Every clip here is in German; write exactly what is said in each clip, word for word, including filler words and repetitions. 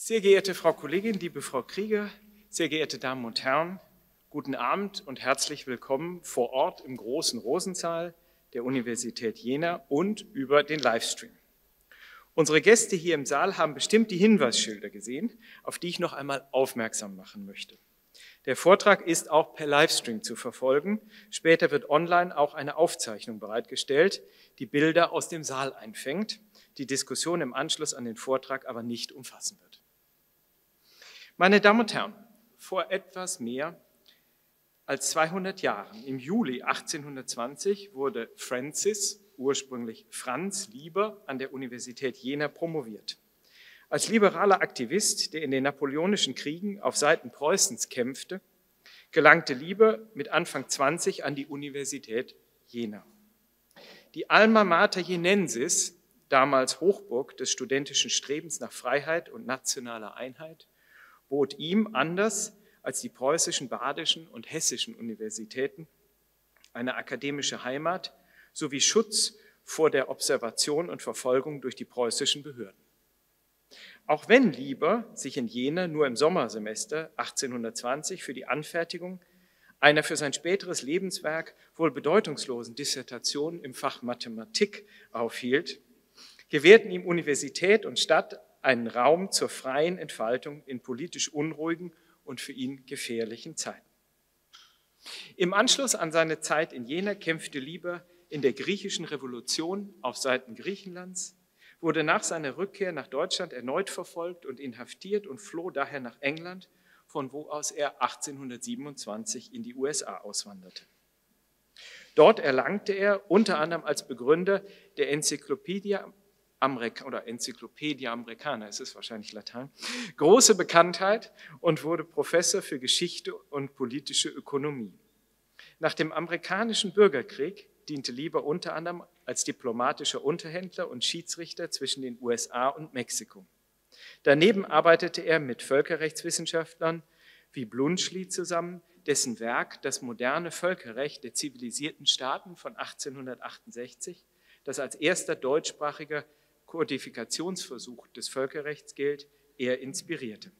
Sehr geehrte Frau Kollegin, liebe Frau Krieger, sehr geehrte Damen und Herren, guten Abend und herzlich willkommen vor Ort im großen Rosensaal der Universität Jena und über den Livestream. Unsere Gäste hier im Saal haben bestimmt die Hinweisschilder gesehen, auf die ich noch einmal aufmerksam machen möchte. Der Vortrag ist auch per Livestream zu verfolgen. Später wird online auch eine Aufzeichnung bereitgestellt, die Bilder aus dem Saal einfängt, die Diskussion im Anschluss an den Vortrag aber nicht umfassen wird. Meine Damen und Herren, vor etwas mehr als zweihundert Jahren, im Juli achtzehnhundertzwanzig, wurde Francis, ursprünglich Franz Lieber, an der Universität Jena promoviert. Als liberaler Aktivist, der in den napoleonischen Kriegen auf Seiten Preußens kämpfte, gelangte Lieber mit Anfang zwanzig an die Universität Jena. Die Alma Mater Jenaensis, damals Hochburg des studentischen Strebens nach Freiheit und nationaler Einheit, bot ihm, anders als die preußischen, badischen und hessischen Universitäten, eine akademische Heimat sowie Schutz vor der Observation und Verfolgung durch die preußischen Behörden. Auch wenn Lieber sich in Jena nur im Sommersemester achtzehnhundertzwanzig für die Anfertigung einer für sein späteres Lebenswerk wohl bedeutungslosen Dissertation im Fach Mathematik aufhielt, gewährten ihm Universität und Stadt einen Raum zur freien Entfaltung in politisch unruhigen und für ihn gefährlichen Zeiten. Im Anschluss an seine Zeit in Jena kämpfte Lieber in der griechischen Revolution auf Seiten Griechenlands, wurde nach seiner Rückkehr nach Deutschland erneut verfolgt und inhaftiert und floh daher nach England, von wo aus er achtzehnhundertsiebenundzwanzig in die U S A auswanderte. Dort erlangte er unter anderem als Begründer der Enzyklopädie Americana, oder Enzyklopädie Americana, es ist wahrscheinlich Latein, große Bekanntheit und wurde Professor für Geschichte und politische Ökonomie. Nach dem amerikanischen Bürgerkrieg diente Lieber unter anderem als diplomatischer Unterhändler und Schiedsrichter zwischen den U S A und Mexiko. Daneben arbeitete er mit Völkerrechtswissenschaftlern wie Bluntschli zusammen, dessen Werk Das moderne Völkerrecht der zivilisierten Staaten von achtzehnhundertachtundsechzig, das als erster deutschsprachiger Kodifikationsversuch des Völkerrechts gilt, er inspirierte.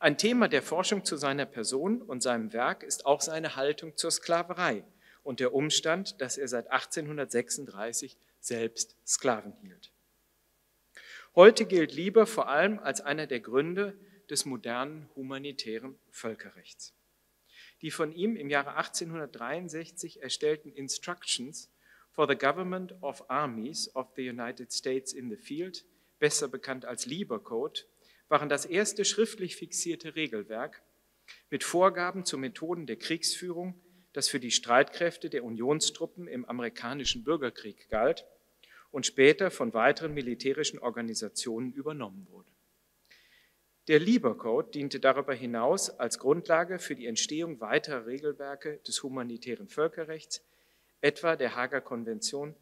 Ein Thema der Forschung zu seiner Person und seinem Werk ist auch seine Haltung zur Sklaverei und der Umstand, dass er seit achtzehnhundertsechsunddreißig selbst Sklaven hielt. Heute gilt Lieber vor allem als einer der Gründer des modernen humanitären Völkerrechts. Die von ihm im Jahre achtzehnhundertdreiundsechzig erstellten Instructions for the Government of Armies of the United States in the Field, besser bekannt als Lieber Code, waren das erste schriftlich fixierte Regelwerk mit Vorgaben zu Methoden der Kriegsführung, das für die Streitkräfte der Unionstruppen im amerikanischen Bürgerkrieg galt und später von weiteren militärischen Organisationen übernommen wurde. Der Lieber Code diente darüber hinaus als Grundlage für die Entstehung weiterer Regelwerke des humanitären Völkerrechts, etwa der Haager Konvention,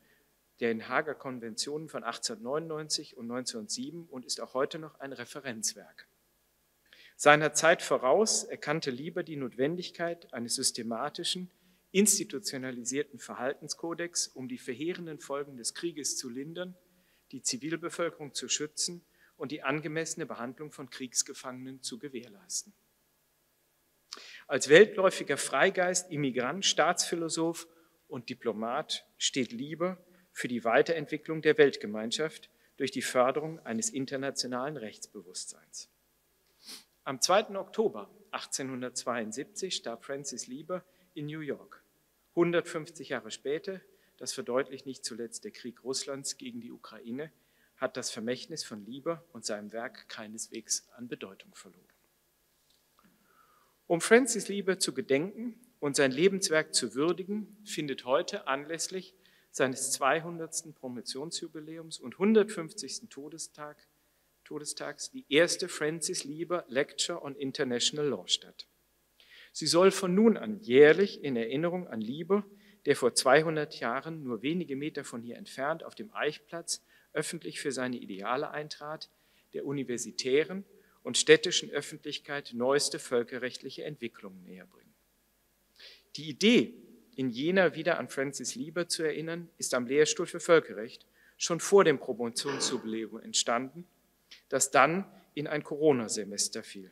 der in Haager Konventionen von achtzehnhundertneunundneunzig und neunzehnhundertsieben, und ist auch heute noch ein Referenzwerk. Seiner Zeit voraus erkannte Lieber die Notwendigkeit eines systematischen, institutionalisierten Verhaltenskodex, um die verheerenden Folgen des Krieges zu lindern, die Zivilbevölkerung zu schützen und die angemessene Behandlung von Kriegsgefangenen zu gewährleisten. Als weltläufiger Freigeist, Immigrant, Staatsphilosoph und Diplomat steht Lieber für die Weiterentwicklung der Weltgemeinschaft durch die Förderung eines internationalen Rechtsbewusstseins. Am zweiten Oktober achtzehnhundertzweiundsiebzig starb Francis Lieber in New York. hundertfünfzig Jahre später, das verdeutlicht nicht zuletzt der Krieg Russlands gegen die Ukraine, hat das Vermächtnis von Lieber und seinem Werk keineswegs an Bedeutung verloren. Um Francis Lieber zu gedenken und sein Lebenswerk zu würdigen, findet heute anlässlich seines zweihundertsten Promotionsjubiläums und hundertfünfzigsten Todestag Todestags die erste Francis Lieber Lecture on International Law statt. Sie soll von nun an jährlich in Erinnerung an Lieber, der vor zweihundert Jahren nur wenige Meter von hier entfernt auf dem Eichplatz öffentlich für seine Ideale eintrat, der universitären und städtischen Öffentlichkeit neueste völkerrechtliche Entwicklungen näherbringen. Die Idee, in Jena wieder an Francis Lieber zu erinnern, ist am Lehrstuhl für Völkerrecht schon vor dem Promotionsjubiläum entstanden, das dann in ein Corona-Semester fiel.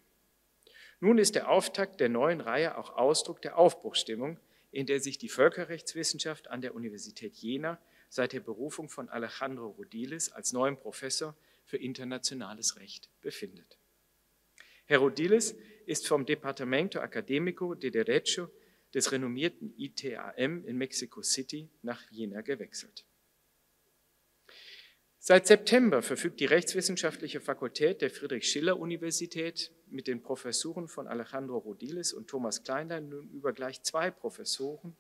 Nun ist der Auftakt der neuen Reihe auch Ausdruck der Aufbruchsstimmung, in der sich die Völkerrechtswissenschaft an der Universität Jena seit der Berufung von Alejandro Rodiles als neuem Professor für internationales Recht befindet. Herr Rodiles ist vom Departamento Académico de Derecho des renommierten I T A M in Mexico City nach Jena gewechselt. Seit September verfügt die Rechtswissenschaftliche Fakultät der Friedrich-Schiller-Universität mit den Professuren von Alejandro Rodiles und Thomas Kleinlein nun über gleich zwei Professoren,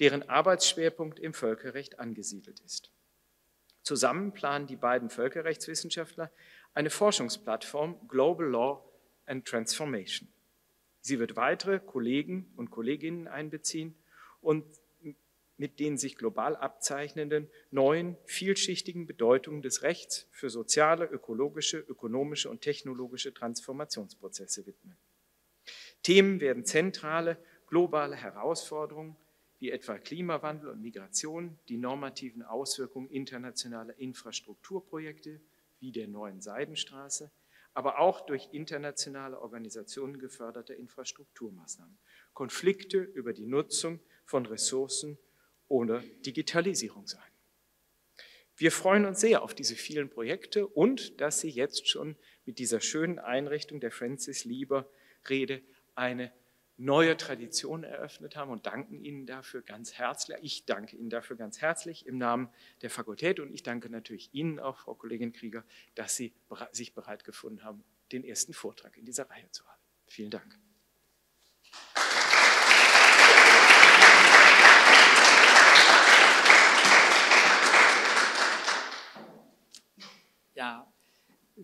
deren Arbeitsschwerpunkt im Völkerrecht angesiedelt ist. Zusammen planen die beiden Völkerrechtswissenschaftler eine Forschungsplattform Global Law and Transformation. Sie wird weitere Kollegen und Kolleginnen einbeziehen und mit den sich global abzeichnenden neuen, vielschichtigen Bedeutungen des Rechts für soziale, ökologische, ökonomische und technologische Transformationsprozesse widmen. Themen werden zentrale, globale Herausforderungen wie etwa Klimawandel und Migration, die normativen Auswirkungen internationaler Infrastrukturprojekte wie der neuen Seidenstraße, aber auch durch internationale Organisationen geförderte Infrastrukturmaßnahmen, Konflikte über die Nutzung von Ressourcen oder Digitalisierung sein. Wir freuen uns sehr auf diese vielen Projekte und dass Sie jetzt schon mit dieser schönen Einrichtung der Francis Lieber Rede eine neue Tradition eröffnet haben und danken Ihnen dafür ganz herzlich. Ich danke Ihnen dafür ganz herzlich im Namen der Fakultät und ich danke natürlich Ihnen auch, Frau Kollegin Krieger, dass Sie sich bereit gefunden haben, den ersten Vortrag in dieser Reihe zu halten. Vielen Dank. Ja,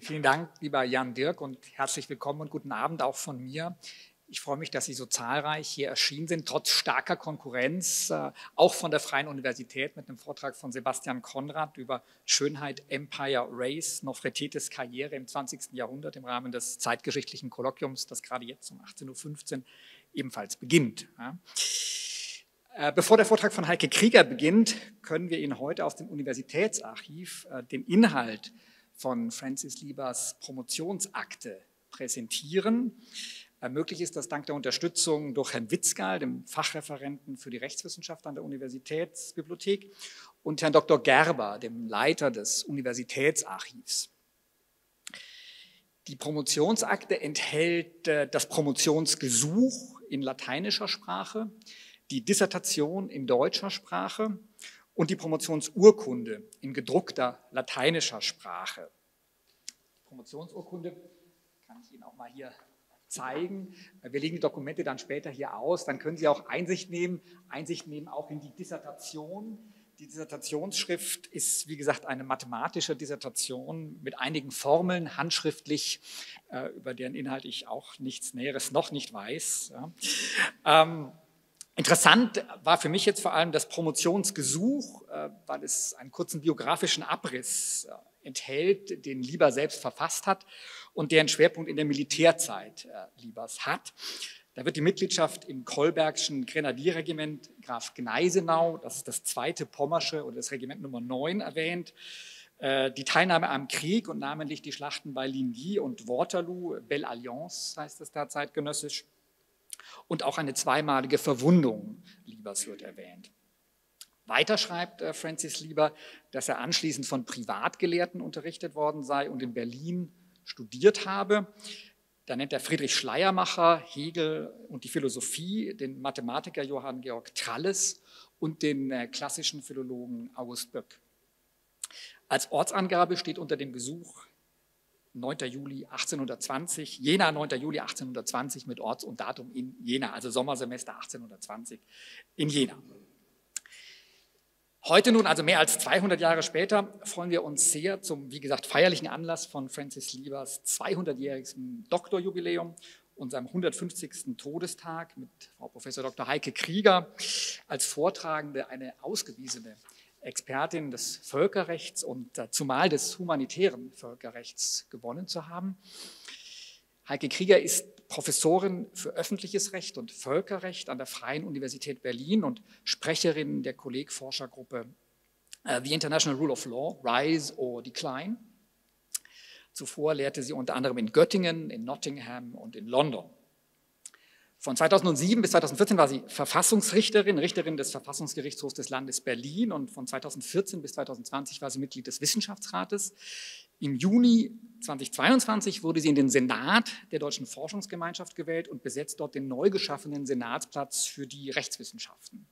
vielen Dank, lieber Jan Dirk, und herzlich willkommen und guten Abend auch von mir. Ich freue mich, dass Sie so zahlreich hier erschienen sind, trotz starker Konkurrenz, auch von der Freien Universität mit einem Vortrag von Sebastian Conrad über Schönheit, Empire, Race, Nofretetes Karriere im zwanzigsten Jahrhundert im Rahmen des zeitgeschichtlichen Kolloquiums, das gerade jetzt um achtzehn Uhr fünfzehn ebenfalls beginnt. Ja. Bevor der Vortrag von Heike Krieger beginnt, können wir Ihnen heute aus dem Universitätsarchiv den Inhalt von Francis Liebers Promotionsakte präsentieren. Möglich ist das dank der Unterstützung durch Herrn Witzgal, dem Fachreferenten für die Rechtswissenschaft an der Universitätsbibliothek, und Herrn Doktor Gerber, dem Leiter des Universitätsarchivs. Die Promotionsakte enthält das Promotionsgesuch in lateinischer Sprache, die Dissertation in deutscher Sprache und die Promotionsurkunde in gedruckter lateinischer Sprache. Die Promotionsurkunde kann ich Ihnen auch mal hier zeigen. Wir legen die Dokumente dann später hier aus. Dann können Sie auch Einsicht nehmen. Einsicht nehmen auch in die Dissertation. Die Dissertationsschrift ist, wie gesagt, eine mathematische Dissertation mit einigen Formeln, handschriftlich, über deren Inhalt ich auch nichts Näheres noch nicht weiß. Ja. Ähm, Interessant war für mich jetzt vor allem das Promotionsgesuch, weil es einen kurzen biografischen Abriss enthält, den Lieber selbst verfasst hat und deren Schwerpunkt in der Militärzeit Liebers hat. Da wird die Mitgliedschaft im Kolbergschen Grenadierregiment Graf Gneisenau, das ist das zweite Pommersche oder das Regiment Nummer neun, erwähnt. Die Teilnahme am Krieg und namentlich die Schlachten bei Ligny und Waterloo, Belle Alliance heißt es da zeitgenössisch. Und auch eine zweimalige Verwundung Liebers wird erwähnt. Weiter schreibt Francis Lieber, dass er anschließend von Privatgelehrten unterrichtet worden sei und in Berlin studiert habe. Da nennt er Friedrich Schleiermacher, Hegel und die Philosophie, den Mathematiker Johann Georg Tralles und den klassischen Philologen August Böck. Als Ortsangabe steht unter dem Gesuch neunter Juli achtzehnhundertzwanzig, Jena, neunter Juli achtzehnhundertzwanzig mit Orts und Datum in Jena, also Sommersemester achtzehnhundertzwanzig in Jena. Heute nun, also mehr als zweihundert Jahre später, freuen wir uns sehr zum, wie gesagt, feierlichen Anlass von Francis Liebers zweihundertjährigem Doktorjubiläum, unserem hundertfünfzigsten Todestag mit Frau Professor Doktor Heike Krieger als Vortragende, eine ausgewiesene Expertin des Völkerrechts und äh, zumal des humanitären Völkerrechts gewonnen zu haben. Heike Krieger ist Professorin für öffentliches Recht und Völkerrecht an der Freien Universität Berlin und Sprecherin der Kolleg-Forschergruppe äh, The International Rule of Law, Rise or Decline. Zuvor lehrte sie unter anderem in Göttingen, in Nottingham und in London. Von zweitausendsieben bis zweitausendvierzehn war sie Verfassungsrichterin, Richterin des Verfassungsgerichtshofs des Landes Berlin, und von zweitausendvierzehn bis zweitausendzwanzig war sie Mitglied des Wissenschaftsrates. Im Juni zweitausendzweiundzwanzig wurde sie in den Senat der Deutschen Forschungsgemeinschaft gewählt und besetzt dort den neu geschaffenen Senatsplatz für die Rechtswissenschaften.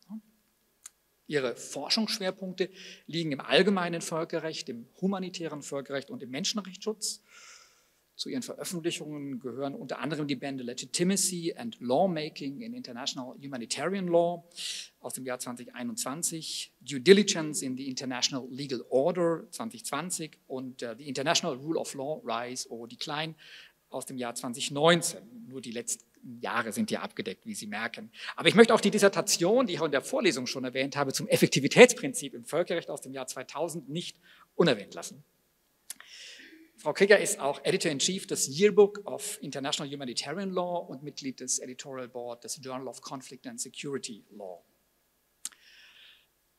Ihre Forschungsschwerpunkte liegen im allgemeinen Völkerrecht, im humanitären Völkerrecht und im Menschenrechtsschutz. Zu ihren Veröffentlichungen gehören unter anderem die Bände Legitimacy and Lawmaking in International Humanitarian Law aus dem Jahr zweitausendeinundzwanzig, Due Diligence in the International Legal Order zweitausendzwanzig und uh, The International Rule of Law, Rise or Decline aus dem Jahr zweitausendneunzehn. Nur die letzten Jahre sind hier abgedeckt, wie Sie merken. Aber ich möchte auch die Dissertation, die ich auch in der Vorlesung schon erwähnt habe, zum Effektivitätsprinzip im Völkerrecht aus dem Jahr zweitausend nicht unerwähnt lassen. Frau Krieger ist auch Editor-in-Chief des Yearbook of International Humanitarian Law und Mitglied des Editorial Board des Journal of Conflict and Security Law.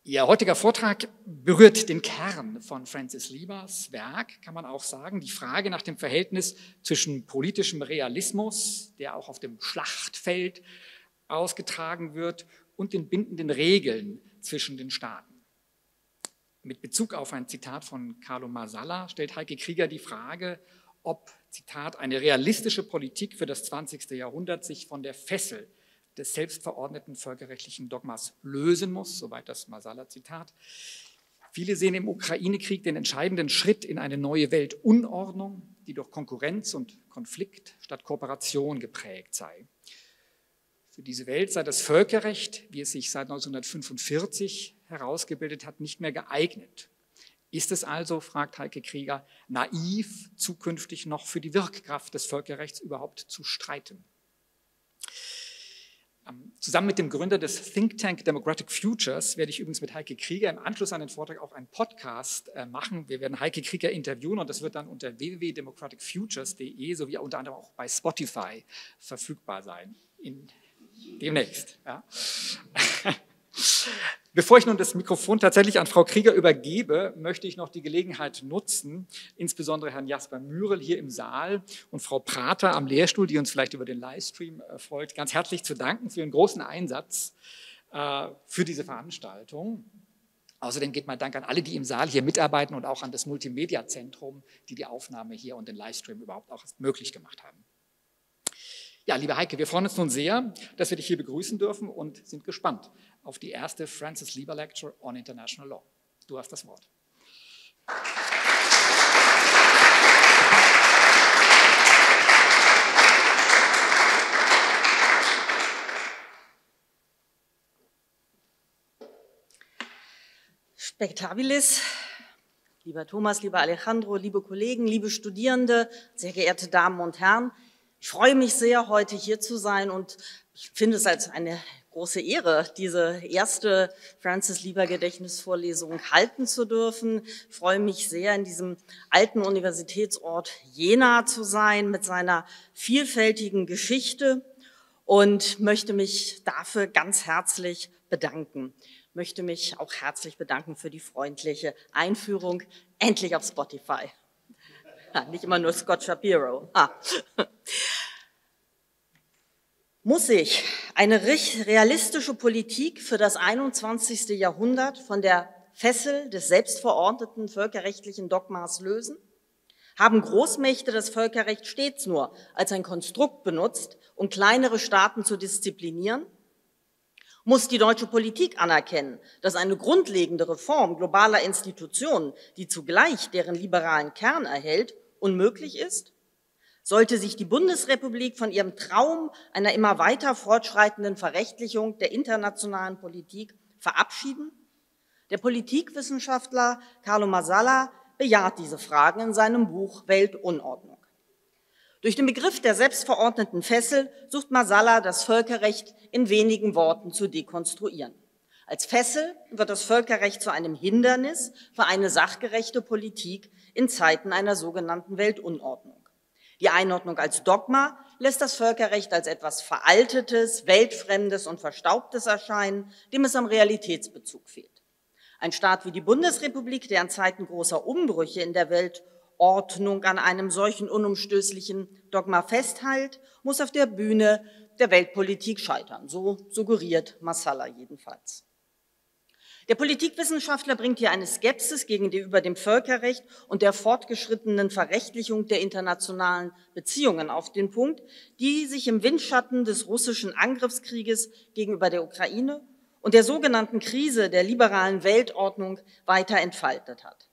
Ihr heutiger Vortrag berührt den Kern von Francis Liebers Werk, kann man auch sagen, die Frage nach dem Verhältnis zwischen politischem Realismus, der auch auf dem Schlachtfeld ausgetragen wird, und den bindenden Regeln zwischen den Staaten. Mit Bezug auf ein Zitat von Carlo Masala stellt Heike Krieger die Frage, ob, Zitat, eine realistische Politik für das zwanzigste Jahrhundert sich von der Fessel des selbstverordneten völkerrechtlichen Dogmas lösen muss, soweit das Masala-Zitat. Viele sehen im Ukrainekrieg den entscheidenden Schritt in eine neue Weltunordnung, die durch Konkurrenz und Konflikt statt Kooperation geprägt sei. Für diese Welt sei das Völkerrecht, wie es sich seit neunzehnhundertfünfundvierzig herausgebildet hat, nicht mehr geeignet. Ist es also, fragt Heike Krieger, naiv, zukünftig noch für die Wirkkraft des Völkerrechts überhaupt zu streiten? Zusammen mit dem Gründer des Think Tank Democratic Futures werde ich übrigens mit Heike Krieger im Anschluss an den Vortrag auch einen Podcast machen. Wir werden Heike Krieger interviewen und das wird dann unter w w w punkt democratic futures punkt d e sowie unter anderem auch bei Spotify verfügbar sein. In demnächst. Ja. Bevor ich nun das Mikrofon tatsächlich an Frau Krieger übergebe, möchte ich noch die Gelegenheit nutzen, insbesondere Herrn Jasper Mürel hier im Saal und Frau Prater am Lehrstuhl, die uns vielleicht über den Livestream folgt, ganz herzlich zu danken für ihren großen Einsatz äh, für diese Veranstaltung. Außerdem geht mein Dank an alle, die im Saal hier mitarbeiten und auch an das Multimedia-Zentrum, die die Aufnahme hier und den Livestream überhaupt auch möglich gemacht haben. Ja, liebe Heike, wir freuen uns nun sehr, dass wir dich hier begrüßen dürfen und sind gespannt auf die erste Francis Lieber Lecture on International Law. Du hast das Wort. Spectabilis, lieber Thomas, lieber Alejandro, liebe Kollegen, liebe Studierende, sehr geehrte Damen und Herren, ich freue mich sehr, heute hier zu sein, und ich finde es als eine große Ehre, diese erste Francis Lieber Gedächtnisvorlesung halten zu dürfen. Ich freue mich sehr, in diesem alten Universitätsort Jena zu sein mit seiner vielfältigen Geschichte, und möchte mich dafür ganz herzlich bedanken. Ich möchte mich auch herzlich bedanken für die freundliche Einführung, endlich auf Spotify. Ja, nicht immer nur Scott Shapiro. Ah. Muss ich eine realistische Politik für das einundzwanzigste Jahrhundert von der Fessel des selbstverordneten völkerrechtlichen Dogmas lösen? Haben Großmächte das Völkerrecht stets nur als ein Konstrukt benutzt, um kleinere Staaten zu disziplinieren? Muss die deutsche Politik anerkennen, dass eine grundlegende Reform globaler Institutionen, die zugleich deren liberalen Kern erhält, unmöglich ist? Sollte sich die Bundesrepublik von ihrem Traum einer immer weiter fortschreitenden Verrechtlichung der internationalen Politik verabschieden? Der Politikwissenschaftler Carlo Masala bejaht diese Fragen in seinem Buch Weltunordnung. Durch den Begriff der selbstverordneten Fessel sucht Masala, das Völkerrecht in wenigen Worten zu dekonstruieren. Als Fessel wird das Völkerrecht zu einem Hindernis für eine sachgerechte Politik in Zeiten einer sogenannten Weltunordnung. Die Einordnung als Dogma lässt das Völkerrecht als etwas Veraltetes, Weltfremdes und Verstaubtes erscheinen, dem es am Realitätsbezug fehlt. Ein Staat wie die Bundesrepublik, der in Zeiten großer Umbrüche in der Welt Ordnung an einem solchen unumstößlichen Dogma festhält, muss auf der Bühne der Weltpolitik scheitern. So suggeriert Masala jedenfalls. Der Politikwissenschaftler bringt hier eine Skepsis gegenüber dem Völkerrecht und der fortgeschrittenen Verrechtlichung der internationalen Beziehungen auf den Punkt, die sich im Windschatten des russischen Angriffskrieges gegenüber der Ukraine und der sogenannten Krise der liberalen Weltordnung weiter entfaltet hat.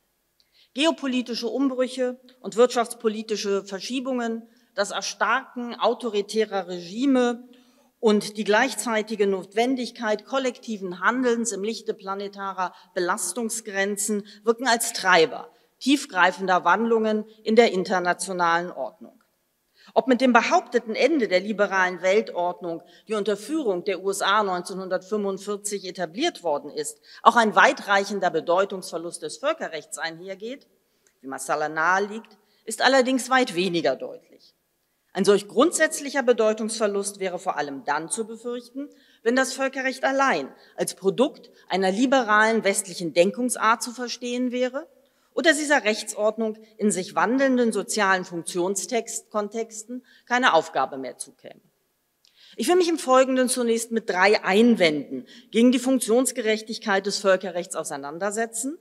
Geopolitische Umbrüche und wirtschaftspolitische Verschiebungen, das Erstarken autoritärer Regime und die gleichzeitige Notwendigkeit kollektiven Handelns im Lichte planetarer Belastungsgrenzen wirken als Treiber tiefgreifender Wandlungen in der internationalen Ordnung. Ob mit dem behaupteten Ende der liberalen Weltordnung, die unter Führung der U S A neunzehnhundertfünfundvierzig etabliert worden ist, auch ein weitreichender Bedeutungsverlust des Völkerrechts einhergeht, wie Masala naheliegt, ist allerdings weit weniger deutlich. Ein solch grundsätzlicher Bedeutungsverlust wäre vor allem dann zu befürchten, wenn das Völkerrecht allein als Produkt einer liberalen westlichen Denkungsart zu verstehen wäre oder dieser Rechtsordnung in sich wandelnden sozialen Funktionskontexten keine Aufgabe mehr zukäme. Ich will mich im Folgenden zunächst mit drei Einwänden gegen die Funktionsgerechtigkeit des Völkerrechts auseinandersetzen,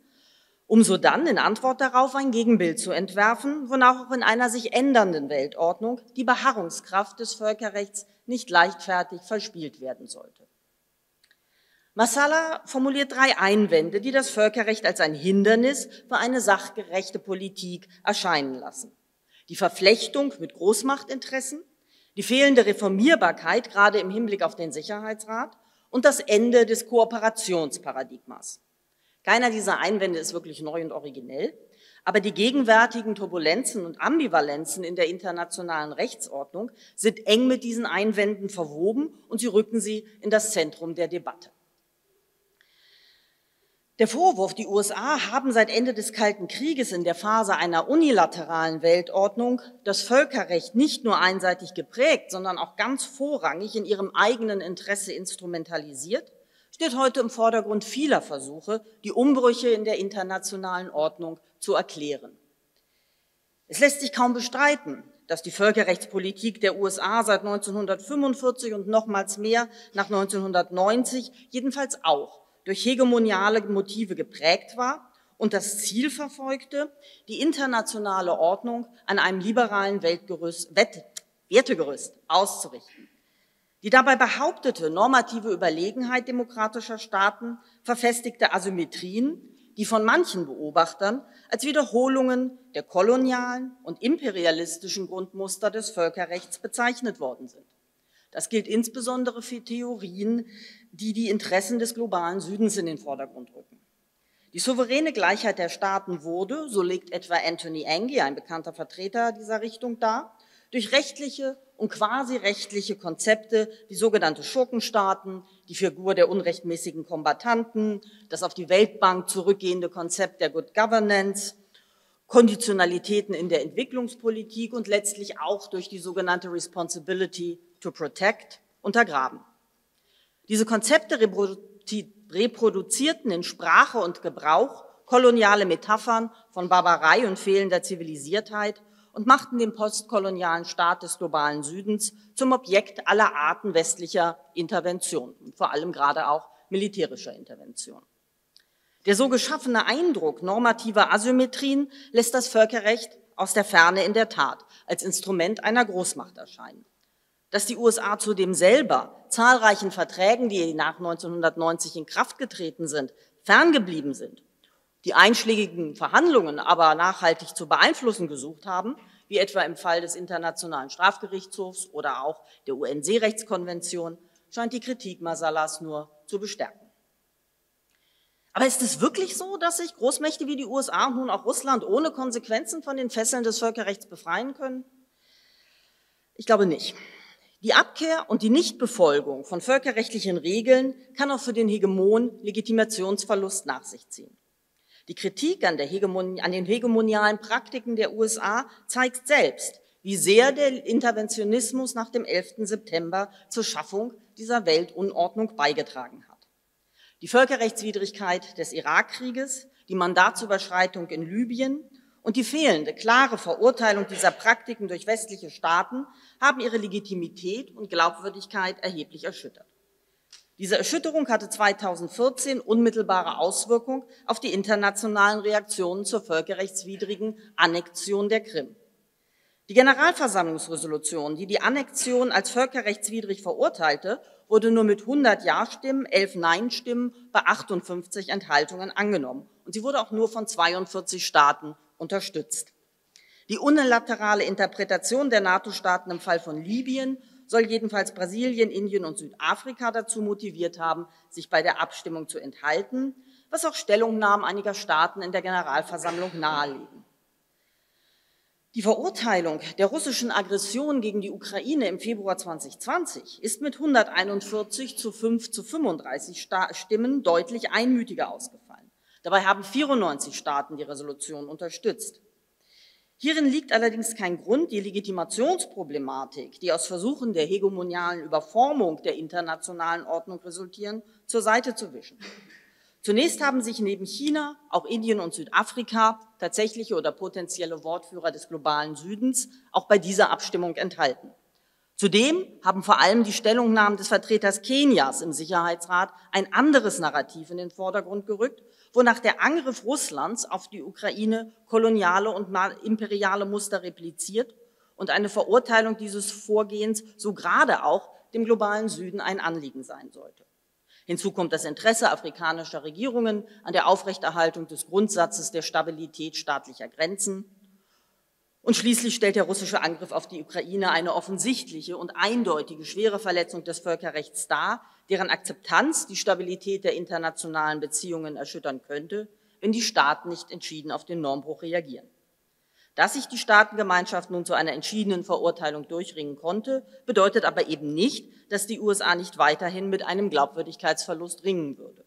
um so dann in Antwort darauf ein Gegenbild zu entwerfen, wonach auch in einer sich ändernden Weltordnung die Beharrungskraft des Völkerrechts nicht leichtfertig verspielt werden sollte. Masala formuliert drei Einwände, die das Völkerrecht als ein Hindernis für eine sachgerechte Politik erscheinen lassen. Die Verflechtung mit Großmachtinteressen, die fehlende Reformierbarkeit, gerade im Hinblick auf den Sicherheitsrat, und das Ende des Kooperationsparadigmas. Keiner dieser Einwände ist wirklich neu und originell, aber die gegenwärtigen Turbulenzen und Ambivalenzen in der internationalen Rechtsordnung sind eng mit diesen Einwänden verwoben und sie rücken sie in das Zentrum der Debatte. Der Vorwurf, die U S A haben seit Ende des Kalten Krieges in der Phase einer unilateralen Weltordnung das Völkerrecht nicht nur einseitig geprägt, sondern auch ganz vorrangig in ihrem eigenen Interesse instrumentalisiert, steht heute im Vordergrund vieler Versuche, die Umbrüche in der internationalen Ordnung zu erklären. Es lässt sich kaum bestreiten, dass die Völkerrechtspolitik der U S A seit neunzehnhundertfünfundvierzig und nochmals mehr nach neunzehnhundertneunzig jedenfalls auch durch hegemoniale Motive geprägt war und das Ziel verfolgte, die internationale Ordnung an einem liberalen Weltgerüst, Wertegerüst auszurichten. Die dabei behauptete normative Überlegenheit demokratischer Staaten verfestigte Asymmetrien, die von manchen Beobachtern als Wiederholungen der kolonialen und imperialistischen Grundmuster des Völkerrechts bezeichnet worden sind. Das gilt insbesondere für Theorien, die die Interessen des globalen Südens in den Vordergrund rücken. Die souveräne Gleichheit der Staaten wurde, so legt etwa Anthony Anghie, ein bekannter Vertreter dieser Richtung, dar, durch rechtliche und quasi-rechtliche Konzepte wie sogenannte Schurkenstaaten, die Figur der unrechtmäßigen Kombattanten, das auf die Weltbank zurückgehende Konzept der Good Governance, Konditionalitäten in der Entwicklungspolitik und letztlich auch durch die sogenannte Responsibility to Protect untergraben. Diese Konzepte reproduzierten in Sprache und Gebrauch koloniale Metaphern von Barbarei und fehlender Zivilisiertheit und machten den postkolonialen Staat des globalen Südens zum Objekt aller Arten westlicher Intervention, und vor allem gerade auch militärischer Intervention. Der so geschaffene Eindruck normativer Asymmetrien lässt das Völkerrecht aus der Ferne in der Tat als Instrument einer Großmacht erscheinen. Dass die U S A zudem selber zahlreichen Verträgen, die nach neunzehnhundertneunzig in Kraft getreten sind, ferngeblieben sind, die einschlägigen Verhandlungen aber nachhaltig zu beeinflussen gesucht haben, wie etwa im Fall des Internationalen Strafgerichtshofs oder auch der U N-Seerechtskonvention, scheint die Kritik Masalas nur zu bestärken. Aber ist es wirklich so, dass sich Großmächte wie die U S A und nun auch Russland ohne Konsequenzen von den Fesseln des Völkerrechts befreien können? Ich glaube nicht. Die Abkehr und die Nichtbefolgung von völkerrechtlichen Regeln kann auch für den Hegemon Legitimationsverlust nach sich ziehen. Die Kritik an, der Hegemon- an den hegemonialen Praktiken der U S A zeigt selbst, wie sehr der Interventionismus nach dem elften September zur Schaffung dieser Weltunordnung beigetragen hat. Die Völkerrechtswidrigkeit des Irakkrieges, die Mandatsüberschreitung in Libyen und die fehlende, klare Verurteilung dieser Praktiken durch westliche Staaten haben ihre Legitimität und Glaubwürdigkeit erheblich erschüttert. Diese Erschütterung hatte zweitausendvierzehn unmittelbare Auswirkung auf die internationalen Reaktionen zur völkerrechtswidrigen Annexion der Krim. Die Generalversammlungsresolution, die die Annexion als völkerrechtswidrig verurteilte, wurde nur mit hundert Ja-Stimmen, elf Nein-Stimmen bei achtundfünfzig Enthaltungen angenommen. Und sie wurde auch nur von zweiundvierzig Staaten unterstützt. Die unilaterale Interpretation der NATO-Staaten im Fall von Libyen soll jedenfalls Brasilien, Indien und Südafrika dazu motiviert haben, sich bei der Abstimmung zu enthalten, was auch Stellungnahmen einiger Staaten in der Generalversammlung nahelegen. Die Verurteilung der russischen Aggression gegen die Ukraine im Februar zweitausendzwanzig ist mit hunderteinundvierzig zu fünf zu fünfunddreißig Stimmen deutlich einmütiger ausgefallen. Dabei haben vierundneunzig Staaten die Resolution unterstützt. Hierin liegt allerdings kein Grund, die Legitimationsproblematik, die aus Versuchen der hegemonialen Überformung der internationalen Ordnung resultieren, zur Seite zu wischen. Zunächst haben sich neben China auch Indien und Südafrika, tatsächliche oder potenzielle Wortführer des globalen Südens, auch bei dieser Abstimmung enthalten. Zudem haben vor allem die Stellungnahmen des Vertreters Kenias im Sicherheitsrat ein anderes Narrativ in den Vordergrund gerückt, wonach der Angriff Russlands auf die Ukraine koloniale und imperiale Muster repliziert und eine Verurteilung dieses Vorgehens so gerade auch dem globalen Süden ein Anliegen sein sollte. Hinzu kommt das Interesse afrikanischer Regierungen an der Aufrechterhaltung des Grundsatzes der Stabilität staatlicher Grenzen. Und schließlich stellt der russische Angriff auf die Ukraine eine offensichtliche und eindeutige schwere Verletzung des Völkerrechts dar, deren Akzeptanz die Stabilität der internationalen Beziehungen erschüttern könnte, wenn die Staaten nicht entschieden auf den Normbruch reagieren. Dass sich die Staatengemeinschaft nun zu einer entschiedenen Verurteilung durchringen konnte, bedeutet aber eben nicht, dass die U S A nicht weiterhin mit einem Glaubwürdigkeitsverlust ringen würde.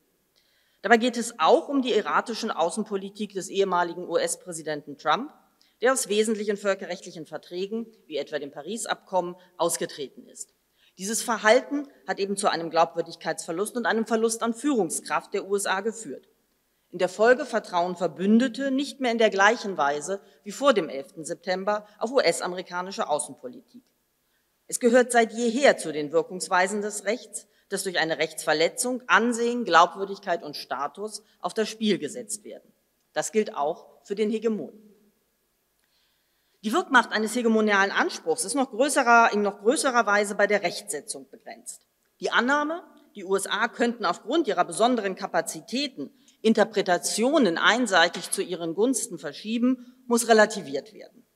Dabei geht es auch um die erratischen Außenpolitik des ehemaligen U S-Präsidenten Trump, der aus wesentlichen völkerrechtlichen Verträgen, wie etwa dem Paris-Abkommen, ausgetreten ist. Dieses Verhalten hat eben zu einem Glaubwürdigkeitsverlust und einem Verlust an Führungskraft der U S A geführt. In der Folge vertrauen Verbündete nicht mehr in der gleichen Weise wie vor dem elften September auf U S-amerikanische Außenpolitik. Es gehört seit jeher zu den Wirkungsweisen des Rechts, dass durch eine Rechtsverletzung Ansehen, Glaubwürdigkeit und Status auf das Spiel gesetzt werden. Das gilt auch für den Hegemon. Die Wirkmacht eines hegemonialen Anspruchs ist noch größerer, in noch größerer Weise bei der Rechtsetzung begrenzt. Die Annahme, die U S A könnten aufgrund ihrer besonderen Kapazitäten Interpretationen einseitig zu ihren Gunsten verschieben, muss relativiert werden.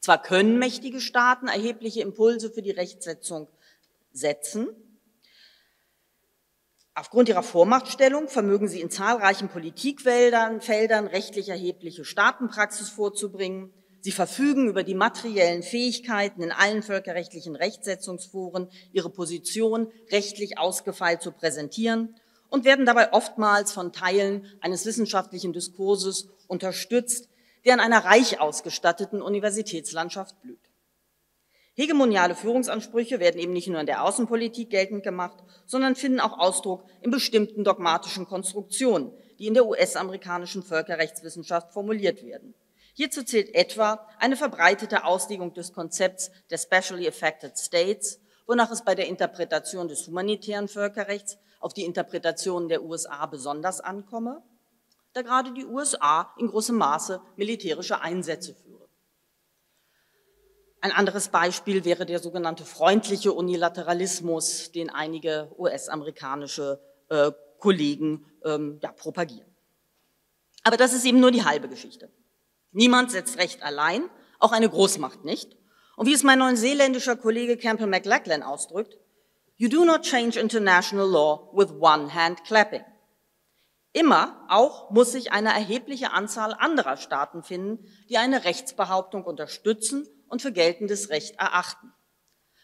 Zwar können mächtige Staaten erhebliche Impulse für die Rechtsetzung setzen. Aufgrund ihrer Vormachtstellung vermögen sie in zahlreichen Politikfeldern Feldern rechtlich erhebliche Staatenpraxis vorzubringen. Sie verfügen über die materiellen Fähigkeiten, in allen völkerrechtlichen Rechtsetzungsforen ihre Position rechtlich ausgefeilt zu präsentieren und werden dabei oftmals von Teilen eines wissenschaftlichen Diskurses unterstützt, der in einer reich ausgestatteten Universitätslandschaft blüht. Hegemoniale Führungsansprüche werden eben nicht nur in der Außenpolitik geltend gemacht, sondern finden auch Ausdruck in bestimmten dogmatischen Konstruktionen, die in der U S-amerikanischen Völkerrechtswissenschaft formuliert werden. Hierzu zählt etwa eine verbreitete Auslegung des Konzepts der Specially Affected States, wonach es bei der Interpretation des humanitären Völkerrechts auf die Interpretation der U S A besonders ankomme, da gerade die U S A in großem Maße militärische Einsätze führe. Ein anderes Beispiel wäre der sogenannte freundliche Unilateralismus, den einige U S-amerikanische äh, Kollegen ähm, ja, propagieren. Aber das ist eben nur die halbe Geschichte. Niemand setzt Recht allein, auch eine Großmacht nicht. Und wie es mein neuseeländischer Kollege Campbell McLachlan ausdrückt, you do not change international law with one hand clapping. Immer auch muss sich eine erhebliche Anzahl anderer Staaten finden, die eine Rechtsbehauptung unterstützen und für geltendes Recht erachten.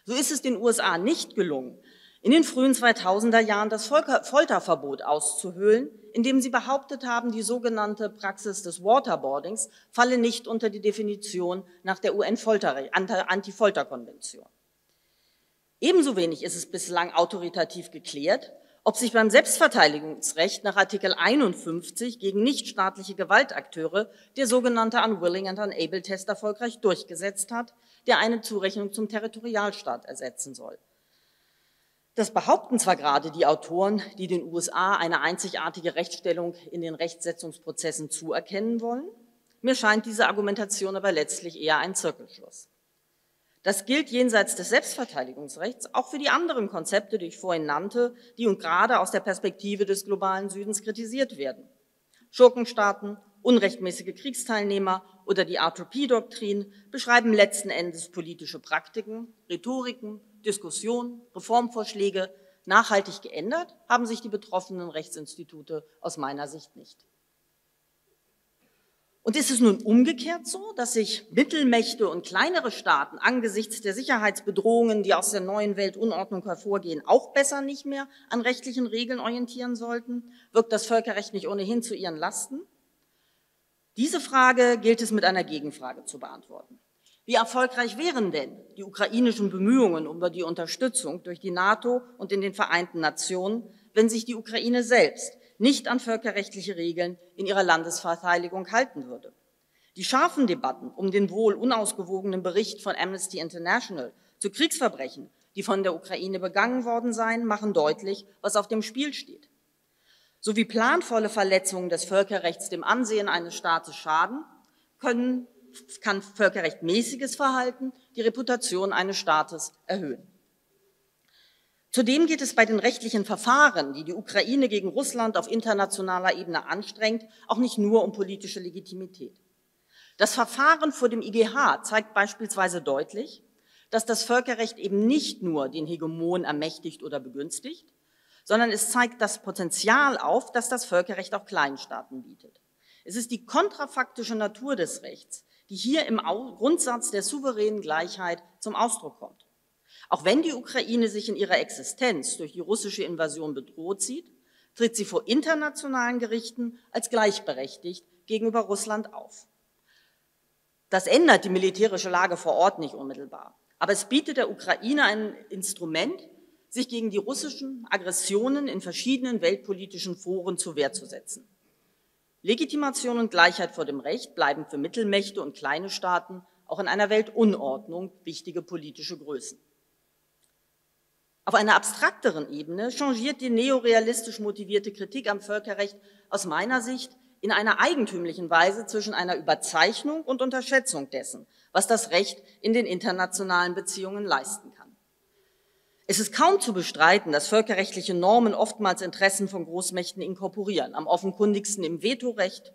So ist es den U S A nicht gelungen, in den frühen zweitausender Jahren das Folterverbot auszuhöhlen, indem sie behauptet haben, die sogenannte Praxis des Waterboardings falle nicht unter die Definition nach der U N-Anti-Folter-Konvention. Ebenso wenig ist es bislang autoritativ geklärt, ob sich beim Selbstverteidigungsrecht nach Artikel einundfünfzig gegen nichtstaatliche Gewaltakteure der sogenannte Unwilling-and-Unable-Test erfolgreich durchgesetzt hat, der eine Zurechnung zum Territorialstaat ersetzen soll. Das behaupten zwar gerade die Autoren, die den U S A eine einzigartige Rechtsstellung in den Rechtsetzungsprozessen zuerkennen wollen, mir scheint diese Argumentation aber letztlich eher ein Zirkelschluss. Das gilt jenseits des Selbstverteidigungsrechts auch für die anderen Konzepte, die ich vorhin nannte, die und gerade aus der Perspektive des globalen Südens kritisiert werden. Schurkenstaaten, unrechtmäßige Kriegsteilnehmer oder die Entropie-Doktrin beschreiben letzten Endes politische Praktiken, Rhetoriken, Diskussionen, Reformvorschläge. Nachhaltig geändert haben sich die betroffenen Rechtsinstitute aus meiner Sicht nicht. Und ist es nun umgekehrt so, dass sich Mittelmächte und kleinere Staaten angesichts der Sicherheitsbedrohungen, die aus der neuen Weltunordnung hervorgehen, auch besser nicht mehr an rechtlichen Regeln orientieren sollten? Wirkt das Völkerrecht nicht ohnehin zu ihren Lasten? Diese Frage gilt es mit einer Gegenfrage zu beantworten. Wie erfolgreich wären denn die ukrainischen Bemühungen um die Unterstützung durch die NATO und in den Vereinten Nationen, wenn sich die Ukraine selbst nicht an völkerrechtliche Regeln in ihrer Landesverteidigung halten würde? Die scharfen Debatten um den wohl unausgewogenen Bericht von Amnesty International zu Kriegsverbrechen, die von der Ukraine begangen worden seien, machen deutlich, was auf dem Spiel steht. Sowie planvolle Verletzungen des Völkerrechts dem Ansehen eines Staates schaden, können, kann völkerrechtmäßiges Verhalten die Reputation eines Staates erhöhen. Zudem geht es bei den rechtlichen Verfahren, die die Ukraine gegen Russland auf internationaler Ebene anstrengt, auch nicht nur um politische Legitimität. Das Verfahren vor dem I G H zeigt beispielsweise deutlich, dass das Völkerrecht eben nicht nur den Hegemon ermächtigt oder begünstigt, sondern es zeigt das Potenzial auf, das das Völkerrecht auch Kleinstaaten bietet. Es ist die kontrafaktische Natur des Rechts, die hier im Grundsatz der souveränen Gleichheit zum Ausdruck kommt. Auch wenn die Ukraine sich in ihrer Existenz durch die russische Invasion bedroht sieht, tritt sie vor internationalen Gerichten als gleichberechtigt gegenüber Russland auf. Das ändert die militärische Lage vor Ort nicht unmittelbar, aber es bietet der Ukraine ein Instrument, sich gegen die russischen Aggressionen in verschiedenen weltpolitischen Foren zur Wehr zu setzen. Legitimation und Gleichheit vor dem Recht bleiben für Mittelmächte und kleine Staaten auch in einer Weltunordnung wichtige politische Größen. Auf einer abstrakteren Ebene changiert die neorealistisch motivierte Kritik am Völkerrecht aus meiner Sicht in einer eigentümlichen Weise zwischen einer Überzeichnung und Unterschätzung dessen, was das Recht in den internationalen Beziehungen leisten kann. Es ist kaum zu bestreiten, dass völkerrechtliche Normen oftmals Interessen von Großmächten inkorporieren, am offenkundigsten im Vetorecht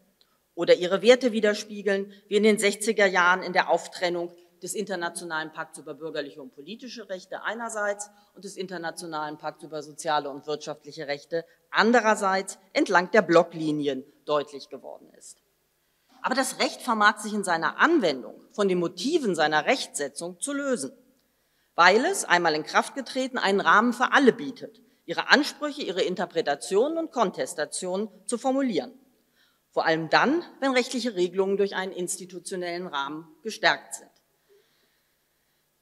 oder ihre Werte widerspiegeln, wie in den sechziger Jahren in der Auftrennung des Internationalen Pakts über bürgerliche und politische Rechte einerseits und des Internationalen Pakts über soziale und wirtschaftliche Rechte andererseits entlang der Blocklinien deutlich geworden ist. Aber das Recht vermag sich in seiner Anwendung von den Motiven seiner Rechtsetzung zu lösen, weil es, einmal in Kraft getreten, einen Rahmen für alle bietet, ihre Ansprüche, ihre Interpretationen und Kontestationen zu formulieren. Vor allem dann, wenn rechtliche Regelungen durch einen institutionellen Rahmen gestärkt sind.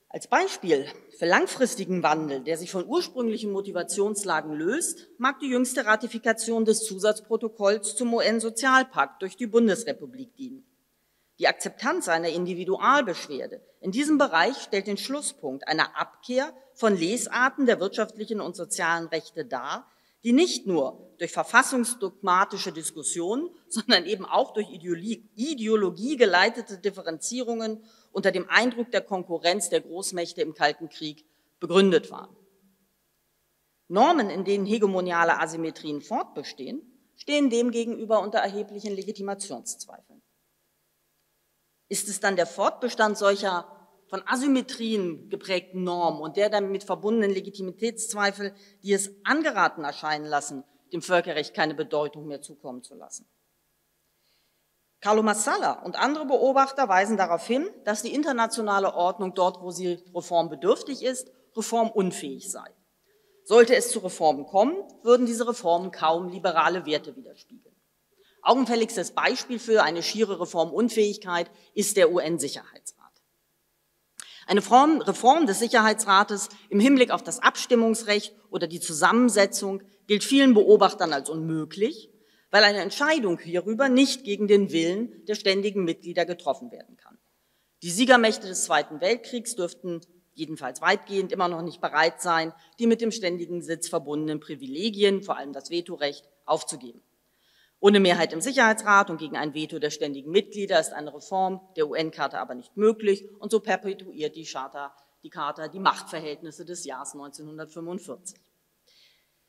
Als Beispiel für langfristigen Wandel, der sich von ursprünglichen Motivationslagen löst, mag die jüngste Ratifikation des Zusatzprotokolls zum U N-Sozialpakt durch die Bundesrepublik dienen. Die Akzeptanz einer Individualbeschwerde in diesem Bereich stellt den Schlusspunkt einer Abkehr von Lesarten der wirtschaftlichen und sozialen Rechte dar, die nicht nur durch verfassungsdogmatische Diskussionen, sondern eben auch durch Ideologie geleitete Differenzierungen unter dem Eindruck der Konkurrenz der Großmächte im Kalten Krieg begründet waren. Normen, in denen hegemoniale Asymmetrien fortbestehen, stehen demgegenüber unter erheblichen Legitimationszweifeln. Ist es dann der Fortbestand solcher von Asymmetrien geprägten Normen und der damit verbundenen Legitimitätszweifel, die es angeraten erscheinen lassen, dem Völkerrecht keine Bedeutung mehr zukommen zu lassen? Carlo Masala und andere Beobachter weisen darauf hin, dass die internationale Ordnung dort, wo sie reformbedürftig ist, reformunfähig sei. Sollte es zu Reformen kommen, würden diese Reformen kaum liberale Werte widerspiegeln. Augenfälligstes Beispiel für eine schiere Reformunfähigkeit ist der U N-Sicherheitsrat. Eine Reform des Sicherheitsrates im Hinblick auf das Abstimmungsrecht oder die Zusammensetzung gilt vielen Beobachtern als unmöglich, weil eine Entscheidung hierüber nicht gegen den Willen der ständigen Mitglieder getroffen werden kann. Die Siegermächte des Zweiten Weltkriegs dürften jedenfalls weitgehend immer noch nicht bereit sein, die mit dem ständigen Sitz verbundenen Privilegien, vor allem das Vetorecht, aufzugeben. Ohne Mehrheit im Sicherheitsrat und gegen ein Veto der ständigen Mitglieder ist eine Reform der U N-Charta aber nicht möglich, und so perpetuiert die Charta die, Charta die Machtverhältnisse des Jahres neunzehnhundertfünfundvierzig.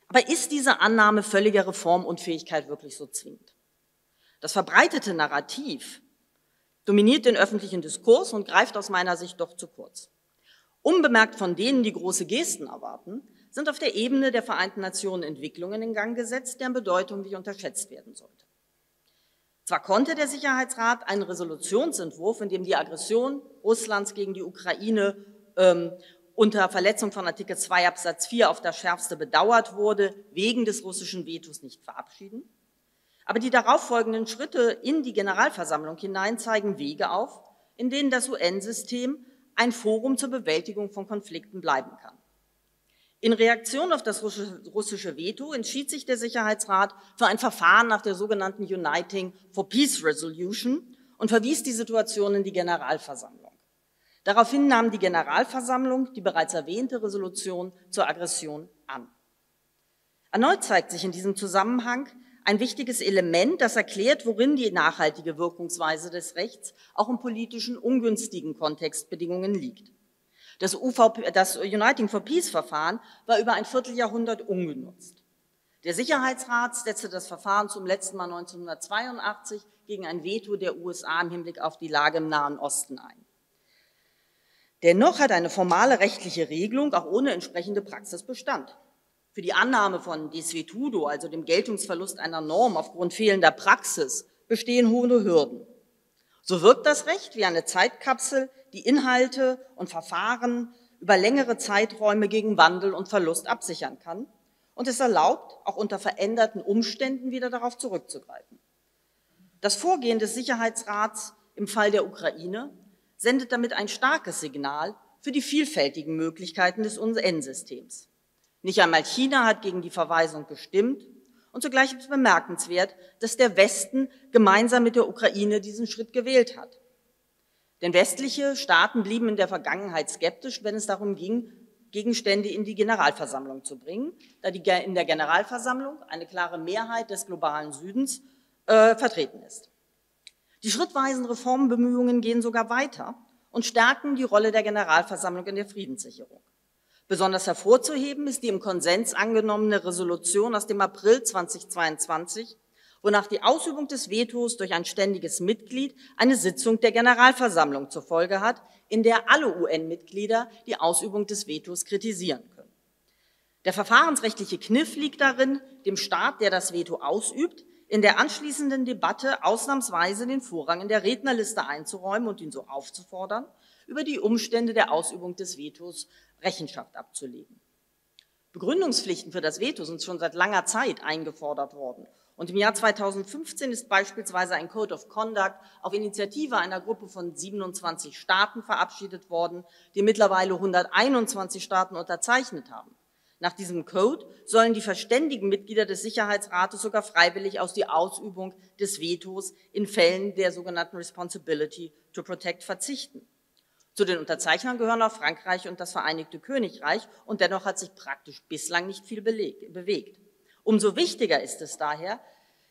Aber ist diese Annahme völliger Reformunfähigkeit wirklich so zwingend? Das verbreitete Narrativ dominiert den öffentlichen Diskurs und greift aus meiner Sicht doch zu kurz. Unbemerkt von denen, die große Gesten erwarten, sind auf der Ebene der Vereinten Nationen Entwicklungen in Gang gesetzt, deren Bedeutung nicht unterschätzt werden sollte. Zwar konnte der Sicherheitsrat einen Resolutionsentwurf, in dem die Aggression Russlands gegen die Ukraine ähm, unter Verletzung von Artikel zwei Absatz vier auf das Schärfste bedauert wurde, wegen des russischen Vetos nicht verabschieden, aber die darauffolgenden Schritte in die Generalversammlung hinein zeigen Wege auf, in denen das U N-System ein Forum zur Bewältigung von Konflikten bleiben kann. In Reaktion auf das russische Veto entschied sich der Sicherheitsrat für ein Verfahren nach der sogenannten Uniting for Peace Resolution und verwies die Situation in die Generalversammlung. Daraufhin nahm die Generalversammlung die bereits erwähnte Resolution zur Aggression an. Erneut zeigt sich in diesem Zusammenhang ein wichtiges Element, das erklärt, worin die nachhaltige Wirkungsweise des Rechts auch in politischen ungünstigen Kontextbedingungen liegt. Das, U V P, das Uniting for Peace-Verfahren war über ein Vierteljahrhundert ungenutzt. Der Sicherheitsrat setzte das Verfahren zum letzten Mal neunzehnhundertzweiundachtzig gegen ein Veto der U S A im Hinblick auf die Lage im Nahen Osten ein. Dennoch hat eine formale rechtliche Regelung auch ohne entsprechende Praxis Bestand. Für die Annahme von Desuetudo, also dem Geltungsverlust einer Norm aufgrund fehlender Praxis, bestehen hohe Hürden. So wirkt das Recht wie eine Zeitkapsel, die Inhalte und Verfahren über längere Zeiträume gegen Wandel und Verlust absichern kann, und es erlaubt, auch unter veränderten Umständen wieder darauf zurückzugreifen. Das Vorgehen des Sicherheitsrats im Fall der Ukraine sendet damit ein starkes Signal für die vielfältigen Möglichkeiten des U N-Systems. Nicht einmal China hat gegen die Verweisung gestimmt, und zugleich ist bemerkenswert, dass der Westen gemeinsam mit der Ukraine diesen Schritt gewählt hat. Denn westliche Staaten blieben in der Vergangenheit skeptisch, wenn es darum ging, Gegenstände in die Generalversammlung zu bringen, da die in der Generalversammlung eine klare Mehrheit des globalen Südens äh, vertreten ist. Die schrittweisen Reformbemühungen gehen sogar weiter und stärken die Rolle der Generalversammlung in der Friedenssicherung. Besonders hervorzuheben ist die im Konsens angenommene Resolution aus dem April zweitausendzweiundzwanzig, wonach die Ausübung des Vetos durch ein ständiges Mitglied eine Sitzung der Generalversammlung zur Folge hat, in der alle U N-Mitglieder die Ausübung des Vetos kritisieren können. Der verfahrensrechtliche Kniff liegt darin, dem Staat, der das Veto ausübt, in der anschließenden Debatte ausnahmsweise den Vorrang in der Rednerliste einzuräumen und ihn so aufzufordern, über die Umstände der Ausübung des Vetos Rechenschaft abzulegen. Begründungspflichten für das Veto sind schon seit langer Zeit eingefordert worden. Und im Jahr zweitausendfünfzehn ist beispielsweise ein Code of Conduct auf Initiative einer Gruppe von siebenundzwanzig Staaten verabschiedet worden, die mittlerweile hunderteinundzwanzig Staaten unterzeichnet haben. Nach diesem Code sollen die verständigen Mitglieder des Sicherheitsrates sogar freiwillig aus der Ausübung des Vetos in Fällen der sogenannten Responsibility to Protect verzichten. Zu den Unterzeichnern gehören auch Frankreich und das Vereinigte Königreich, und dennoch hat sich praktisch bislang nicht viel bewegt. Umso wichtiger ist es daher,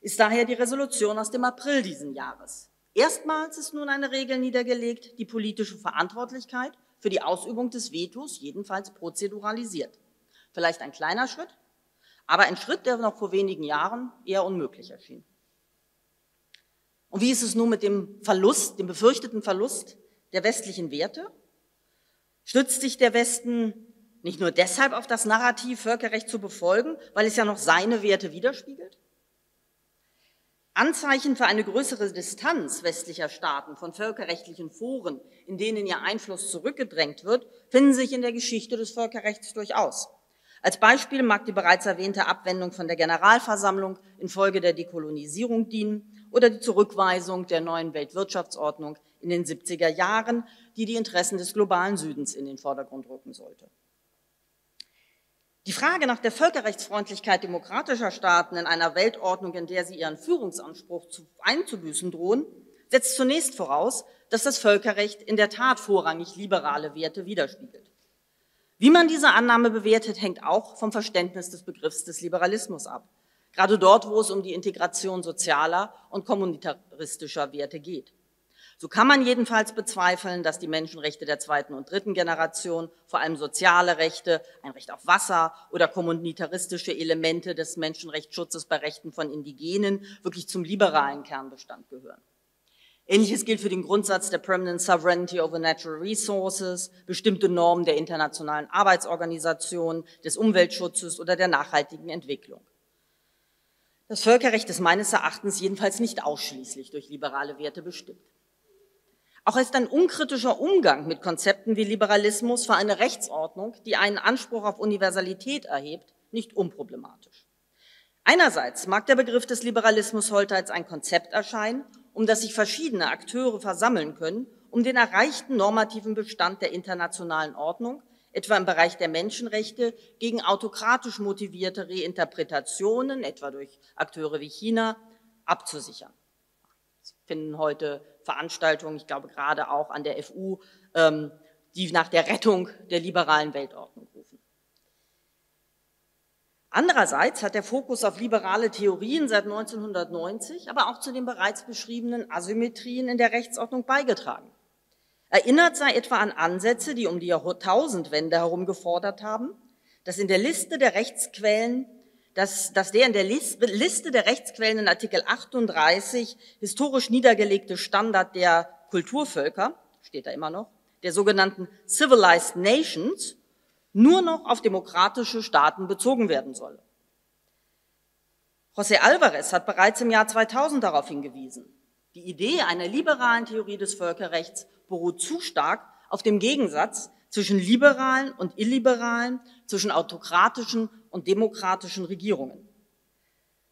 ist daher die Resolution aus dem April diesen Jahres. Erstmals ist nun eine Regel niedergelegt, die politische Verantwortlichkeit für die Ausübung des Vetos jedenfalls prozeduralisiert. Vielleicht ein kleiner Schritt, aber ein Schritt, der noch vor wenigen Jahren eher unmöglich erschien. Und wie ist es nun mit dem Verlust, dem befürchteten Verlust der westlichen Werte? Stützt sich der Westen nicht nur deshalb auf das Narrativ, Völkerrecht zu befolgen, weil es ja noch seine Werte widerspiegelt? Anzeichen für eine größere Distanz westlicher Staaten von völkerrechtlichen Foren, in denen ihr Einfluss zurückgedrängt wird, finden sich in der Geschichte des Völkerrechts durchaus. Als Beispiel mag die bereits erwähnte Abwendung von der Generalversammlung infolge der Dekolonisierung dienen oder die Zurückweisung der neuen Weltwirtschaftsordnung in den siebziger Jahren, die die Interessen des globalen Südens in den Vordergrund rücken sollte. Die Frage nach der Völkerrechtsfreundlichkeit demokratischer Staaten in einer Weltordnung, in der sie ihren Führungsanspruch einzubüßen drohen, setzt zunächst voraus, dass das Völkerrecht in der Tat vorrangig liberale Werte widerspiegelt. Wie man diese Annahme bewertet, hängt auch vom Verständnis des Begriffs des Liberalismus ab, gerade dort, wo es um die Integration sozialer und kommunitaristischer Werte geht. So kann man jedenfalls bezweifeln, dass die Menschenrechte der zweiten und dritten Generation, vor allem soziale Rechte, ein Recht auf Wasser oder kommunitaristische Elemente des Menschenrechtsschutzes bei Rechten von Indigenen wirklich zum liberalen Kernbestand gehören. Ähnliches gilt für den Grundsatz der Permanent Sovereignty over Natural Resources, bestimmte Normen der Internationalen Arbeitsorganisation, des Umweltschutzes oder der nachhaltigen Entwicklung. Das Völkerrecht ist meines Erachtens jedenfalls nicht ausschließlich durch liberale Werte bestimmt. Auch ist ein unkritischer Umgang mit Konzepten wie Liberalismus für eine Rechtsordnung, die einen Anspruch auf Universalität erhebt, nicht unproblematisch. Einerseits mag der Begriff des Liberalismus heute als ein Konzept erscheinen, um das sich verschiedene Akteure versammeln können, um den erreichten normativen Bestand der internationalen Ordnung, etwa im Bereich der Menschenrechte, gegen autokratisch motivierte Reinterpretationen, etwa durch Akteure wie China, abzusichern. Sie finden heute Veranstaltungen, ich glaube gerade auch an der F U, die nach der Rettung der liberalen Weltordnung rufen. Andererseits hat der Fokus auf liberale Theorien seit neunzehnhundertneunzig aber auch zu den bereits beschriebenen Asymmetrien in der Rechtsordnung beigetragen. Erinnert sei etwa an Ansätze, die um die Jahrtausendwende herum gefordert haben, dass in der Liste der Rechtsquellen, dass, dass der in der Liste der Rechtsquellen in Artikel achtunddreißig historisch niedergelegte Standard der Kulturvölker, steht da immer noch, der sogenannten Civilized Nations, nur noch auf demokratische Staaten bezogen werden solle. José Alvarez hat bereits im Jahr zweitausend darauf hingewiesen, die Idee einer liberalen Theorie des Völkerrechts beruht zu stark auf dem Gegensatz zwischen liberalen und illiberalen, zwischen autokratischen und demokratischen Regierungen.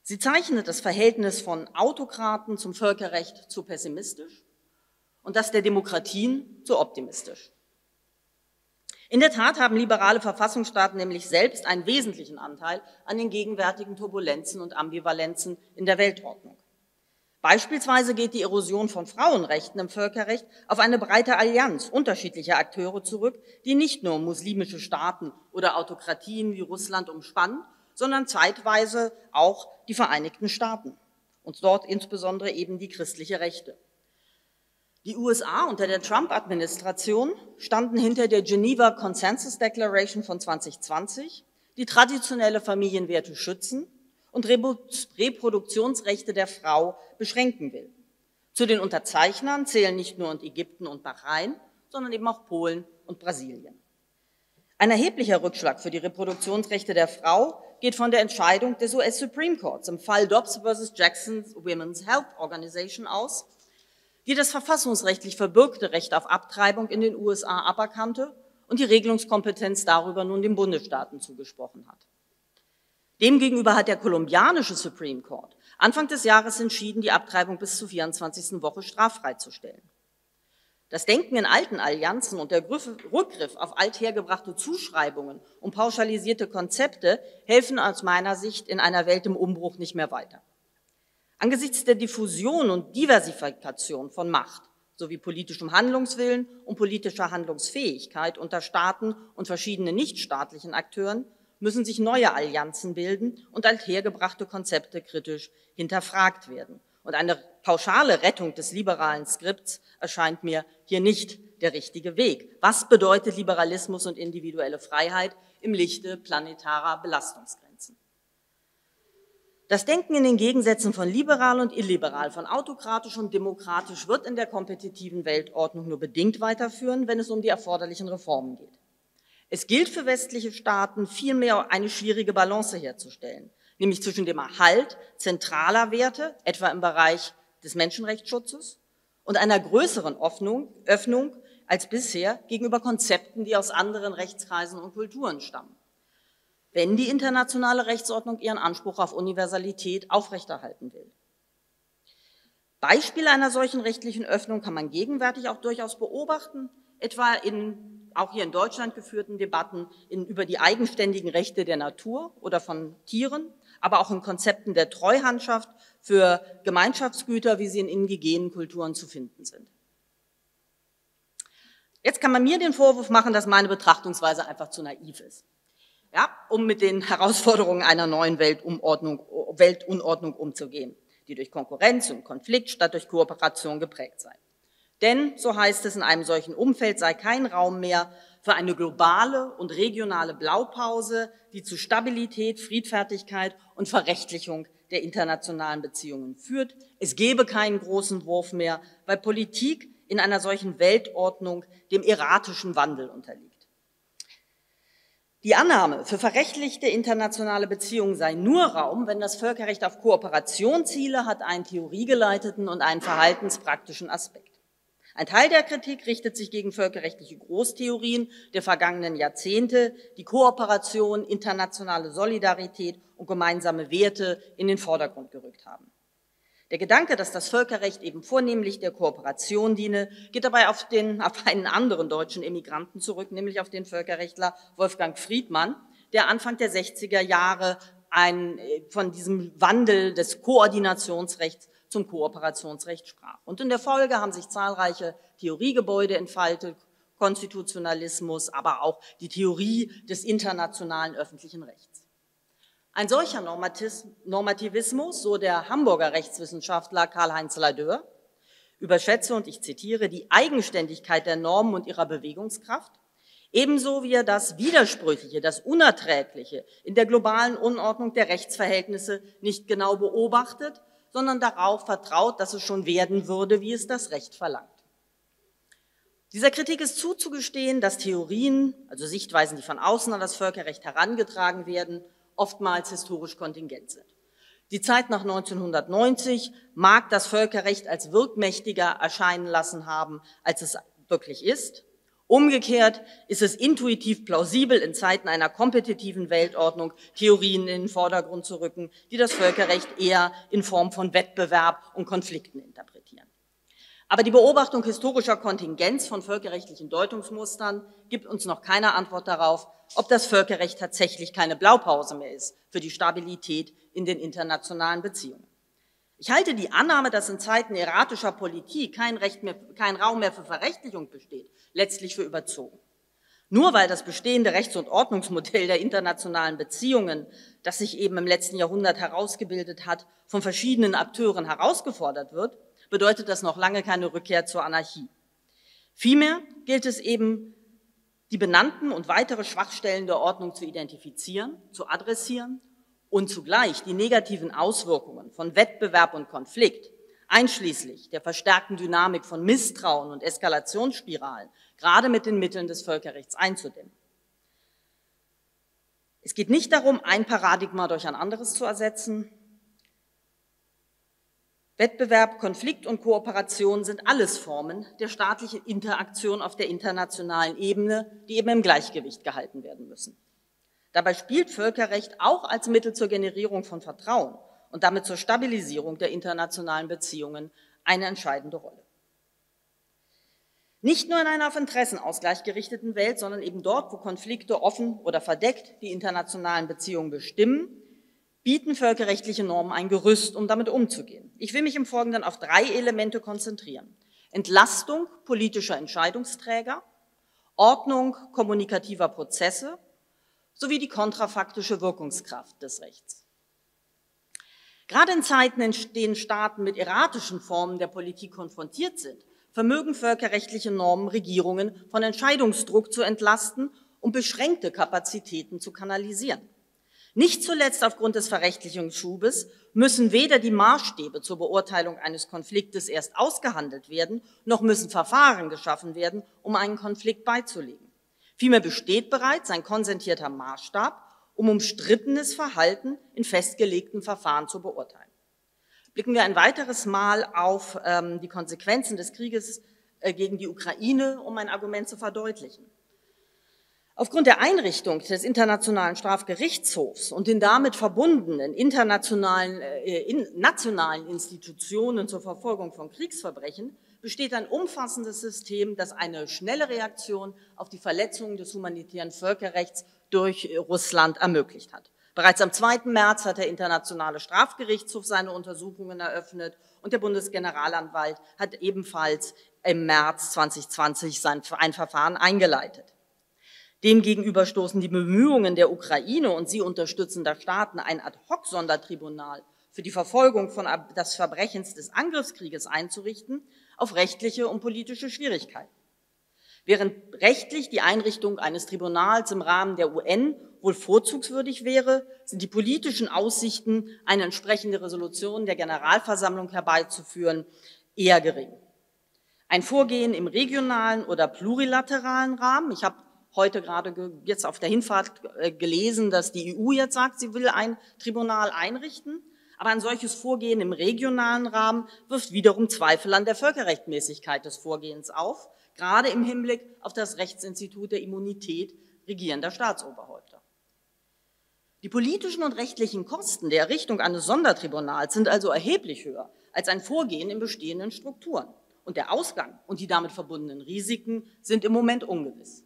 Sie zeichnet das Verhältnis von Autokraten zum Völkerrecht zu pessimistisch und das der Demokratien zu optimistisch. In der Tat haben liberale Verfassungsstaaten nämlich selbst einen wesentlichen Anteil an den gegenwärtigen Turbulenzen und Ambivalenzen in der Weltordnung. Beispielsweise geht die Erosion von Frauenrechten im Völkerrecht auf eine breite Allianz unterschiedlicher Akteure zurück, die nicht nur muslimische Staaten oder Autokratien wie Russland umspannt, sondern zeitweise auch die Vereinigten Staaten und dort insbesondere eben die christliche Rechte. Die U S A unter der Trump-Administration standen hinter der Geneva Consensus Declaration von zweitausendzwanzig, die traditionelle Familienwerte schützen und Reproduktionsrechte der Frau beschränken will. Zu den Unterzeichnern zählen nicht nur Ägypten und Bahrain, sondern eben auch Polen und Brasilien. Ein erheblicher Rückschlag für die Reproduktionsrechte der Frau geht von der Entscheidung des U S Supreme Courts im Fall Dobbs versus Jackson's Women's Health Organization aus, die das verfassungsrechtlich verbürgte Recht auf Abtreibung in den U S A aberkannte und die Regelungskompetenz darüber nun den Bundesstaaten zugesprochen hat. Demgegenüber hat der kolumbianische Supreme Court Anfang des Jahres entschieden, die Abtreibung bis zur vierundzwanzigsten Woche straffrei zu stellen. Das Denken in alten Allianzen und der Rückgriff auf althergebrachte Zuschreibungen und pauschalisierte Konzepte helfen aus meiner Sicht in einer Welt im Umbruch nicht mehr weiter. Angesichts der Diffusion und Diversifikation von Macht sowie politischem Handlungswillen und politischer Handlungsfähigkeit unter Staaten und verschiedenen nichtstaatlichen Akteuren müssen sich neue Allianzen bilden und althergebrachte Konzepte kritisch hinterfragt werden. Und eine pauschale Rettung des liberalen Skripts erscheint mir hier nicht der richtige Weg. Was bedeutet Liberalismus und individuelle Freiheit im Lichte planetarer Belastungsgrenzen? Das Denken in den Gegensätzen von liberal und illiberal, von autokratisch und demokratisch wird in der kompetitiven Weltordnung nur bedingt weiterführen, wenn es um die erforderlichen Reformen geht. Es gilt für westliche Staaten vielmehr eine schwierige Balance herzustellen, nämlich zwischen dem Erhalt zentraler Werte, etwa im Bereich des Menschenrechtsschutzes, und einer größeren Öffnung als bisher gegenüber Konzepten, die aus anderen Rechtskreisen und Kulturen stammen, wenn die internationale Rechtsordnung ihren Anspruch auf Universalität aufrechterhalten will. Beispiele einer solchen rechtlichen Öffnung kann man gegenwärtig auch durchaus beobachten, etwa in auch hier in Deutschland geführten Debatten in, über die eigenständigen Rechte der Natur oder von Tieren, aber auch in Konzepten der Treuhandschaft für Gemeinschaftsgüter, wie sie in indigenen Kulturen zu finden sind. Jetzt kann man mir den Vorwurf machen, dass meine Betrachtungsweise einfach zu naiv ist, ja, um mit den Herausforderungen einer neuen Weltumordnung, Weltunordnung umzugehen, die durch Konkurrenz und Konflikt statt durch Kooperation geprägt sei. Denn, so heißt es, in einem solchen Umfeld sei kein Raum mehr für eine globale und regionale Blaupause, die zu Stabilität, Friedfertigkeit und Verrechtlichung der internationalen Beziehungen führt. Es gebe keinen großen Wurf mehr, weil Politik in einer solchen Weltordnung dem erratischen Wandel unterliegt. Die Annahme, für verrechtlichte internationale Beziehungen sei nur Raum, wenn das Völkerrecht auf Kooperation ziele, hat einen theoriegeleiteten und einen verhaltenspraktischen Aspekt. Ein Teil der Kritik richtet sich gegen völkerrechtliche Großtheorien der vergangenen Jahrzehnte, die Kooperation, internationale Solidarität und gemeinsame Werte in den Vordergrund gerückt haben. Der Gedanke, dass das Völkerrecht eben vornehmlich der Kooperation diene, geht dabei auf, den, auf einen anderen deutschen Emigranten zurück, nämlich auf den Völkerrechtler Wolfgang Friedmann, der Anfang der sechziger Jahre ein, von diesem Wandel des Koordinationsrechts zum Kooperationsrecht sprach. Und in der Folge haben sich zahlreiche Theoriegebäude entfaltet, Konstitutionalismus, aber auch die Theorie des internationalen öffentlichen Rechts. Ein solcher Normativismus, so der Hamburger Rechtswissenschaftler Karl-Heinz Ladeur, überschätze, und ich zitiere, die Eigenständigkeit der Normen und ihrer Bewegungskraft, ebenso wie er das Widersprüchliche, das Unerträgliche in der globalen Unordnung der Rechtsverhältnisse nicht genau beobachtet, sondern darauf vertraut, dass es schon werden würde, wie es das Recht verlangt. Dieser Kritik ist zuzugestehen, dass Theorien, also Sichtweisen, die von außen an das Völkerrecht herangetragen werden, oftmals historisch kontingent sind. Die Zeit nach neunzehnhundertneunzig mag das Völkerrecht als wirkmächtiger erscheinen lassen haben, als es wirklich ist. Umgekehrt ist es intuitiv plausibel, in Zeiten einer kompetitiven Weltordnung Theorien in den Vordergrund zu rücken, die das Völkerrecht eher in Form von Wettbewerb und Konflikten interpretieren. Aber die Beobachtung historischer Kontingenz von völkerrechtlichen Deutungsmustern gibt uns noch keine Antwort darauf, ob das Völkerrecht tatsächlich keine Blaupause mehr ist für die Stabilität in den internationalen Beziehungen. Ich halte die Annahme, dass in Zeiten erratischer Politik kein Recht mehr, kein Raum mehr für Verrechtlichung besteht, letztlich für überzogen. Nur weil das bestehende Rechts- und Ordnungsmodell der internationalen Beziehungen, das sich eben im letzten Jahrhundert herausgebildet hat, von verschiedenen Akteuren herausgefordert wird, bedeutet das noch lange keine Rückkehr zur Anarchie. Vielmehr gilt es eben, die benannten und weitere Schwachstellen der Ordnung zu identifizieren, zu adressieren und zugleich die negativen Auswirkungen von Wettbewerb und Konflikt, einschließlich der verstärkten Dynamik von Misstrauen und Eskalationsspiralen, gerade mit den Mitteln des Völkerrechts einzudämmen. Es geht nicht darum, ein Paradigma durch ein anderes zu ersetzen. Wettbewerb, Konflikt und Kooperation sind alles Formen der staatlichen Interaktion auf der internationalen Ebene, die eben im Gleichgewicht gehalten werden müssen. Dabei spielt Völkerrecht auch als Mittel zur Generierung von Vertrauen und damit zur Stabilisierung der internationalen Beziehungen eine entscheidende Rolle. Nicht nur in einer auf Interessenausgleich gerichteten Welt, sondern eben dort, wo Konflikte offen oder verdeckt die internationalen Beziehungen bestimmen, bieten völkerrechtliche Normen ein Gerüst, um damit umzugehen. Ich will mich im Folgenden auf drei Elemente konzentrieren. Entlastung politischer Entscheidungsträger, Ordnung kommunikativer Prozesse sowie die kontrafaktische Wirkungskraft des Rechts. Gerade in Zeiten, in denen Staaten mit erratischen Formen der Politik konfrontiert sind, vermögen völkerrechtliche Normen Regierungen von Entscheidungsdruck zu entlasten und beschränkte Kapazitäten zu kanalisieren. Nicht zuletzt aufgrund des Verrechtlichungsschubes müssen weder die Maßstäbe zur Beurteilung eines Konfliktes erst ausgehandelt werden, noch müssen Verfahren geschaffen werden, um einen Konflikt beizulegen. Vielmehr besteht bereits ein konsentierter Maßstab, um umstrittenes Verhalten in festgelegten Verfahren zu beurteilen. Blicken wir ein weiteres Mal auf ähm, die Konsequenzen des Krieges äh, gegen die Ukraine, um ein Argument zu verdeutlichen. Aufgrund der Einrichtung des Internationalen Strafgerichtshofs und den damit verbundenen internationalen, äh, in, nationalen Institutionen zur Verfolgung von Kriegsverbrechen besteht ein umfassendes System, das eine schnelle Reaktion auf die Verletzungen des humanitären Völkerrechts durch Russland ermöglicht hat. Bereits am zweiten März hat der Internationale Strafgerichtshof seine Untersuchungen eröffnet und der Bundesgeneralanwalt hat ebenfalls im März zweitausendzwanzig sein ein Verfahren eingeleitet. Demgegenüber stoßen die Bemühungen der Ukraine und sie unterstützender Staaten, ein Ad-hoc-Sondertribunal für die Verfolgung von des Verbrechens des Angriffskrieges einzurichten, auf rechtliche und politische Schwierigkeiten. Während rechtlich die Einrichtung eines Tribunals im Rahmen der U N wohl vorzugswürdig wäre, sind die politischen Aussichten, eine entsprechende Resolution der Generalversammlung herbeizuführen, eher gering. Ein Vorgehen im regionalen oder plurilateralen Rahmen, ich habe heute gerade jetzt auf der Hinfahrt gelesen, dass die E U jetzt sagt, sie will ein Tribunal einrichten, aber ein solches Vorgehen im regionalen Rahmen wirft wiederum Zweifel an der Völkerrechtmäßigkeit des Vorgehens auf, gerade im Hinblick auf das Rechtsinstitut der Immunität regierender Staatsoberhäupter. Die politischen und rechtlichen Kosten der Errichtung eines Sondertribunals sind also erheblich höher als ein Vorgehen in bestehenden Strukturen. Und der Ausgang und die damit verbundenen Risiken sind im Moment ungewiss.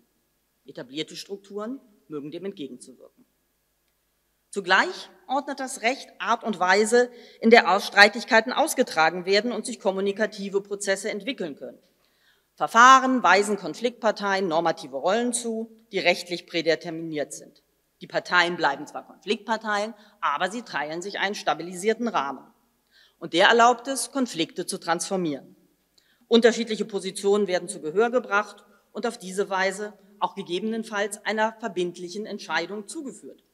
Etablierte Strukturen mögen dem entgegenzuwirken. Zugleich ordnet das Recht Art und Weise, in der Streitigkeiten ausgetragen werden und sich kommunikative Prozesse entwickeln können. Verfahren weisen Konfliktparteien normative Rollen zu, die rechtlich prädeterminiert sind. Die Parteien bleiben zwar Konfliktparteien, aber sie teilen sich einen stabilisierten Rahmen. Und der erlaubt es, Konflikte zu transformieren. Unterschiedliche Positionen werden zu Gehör gebracht und auf diese Weise auch gegebenenfalls einer verbindlichen Entscheidung zugeführt.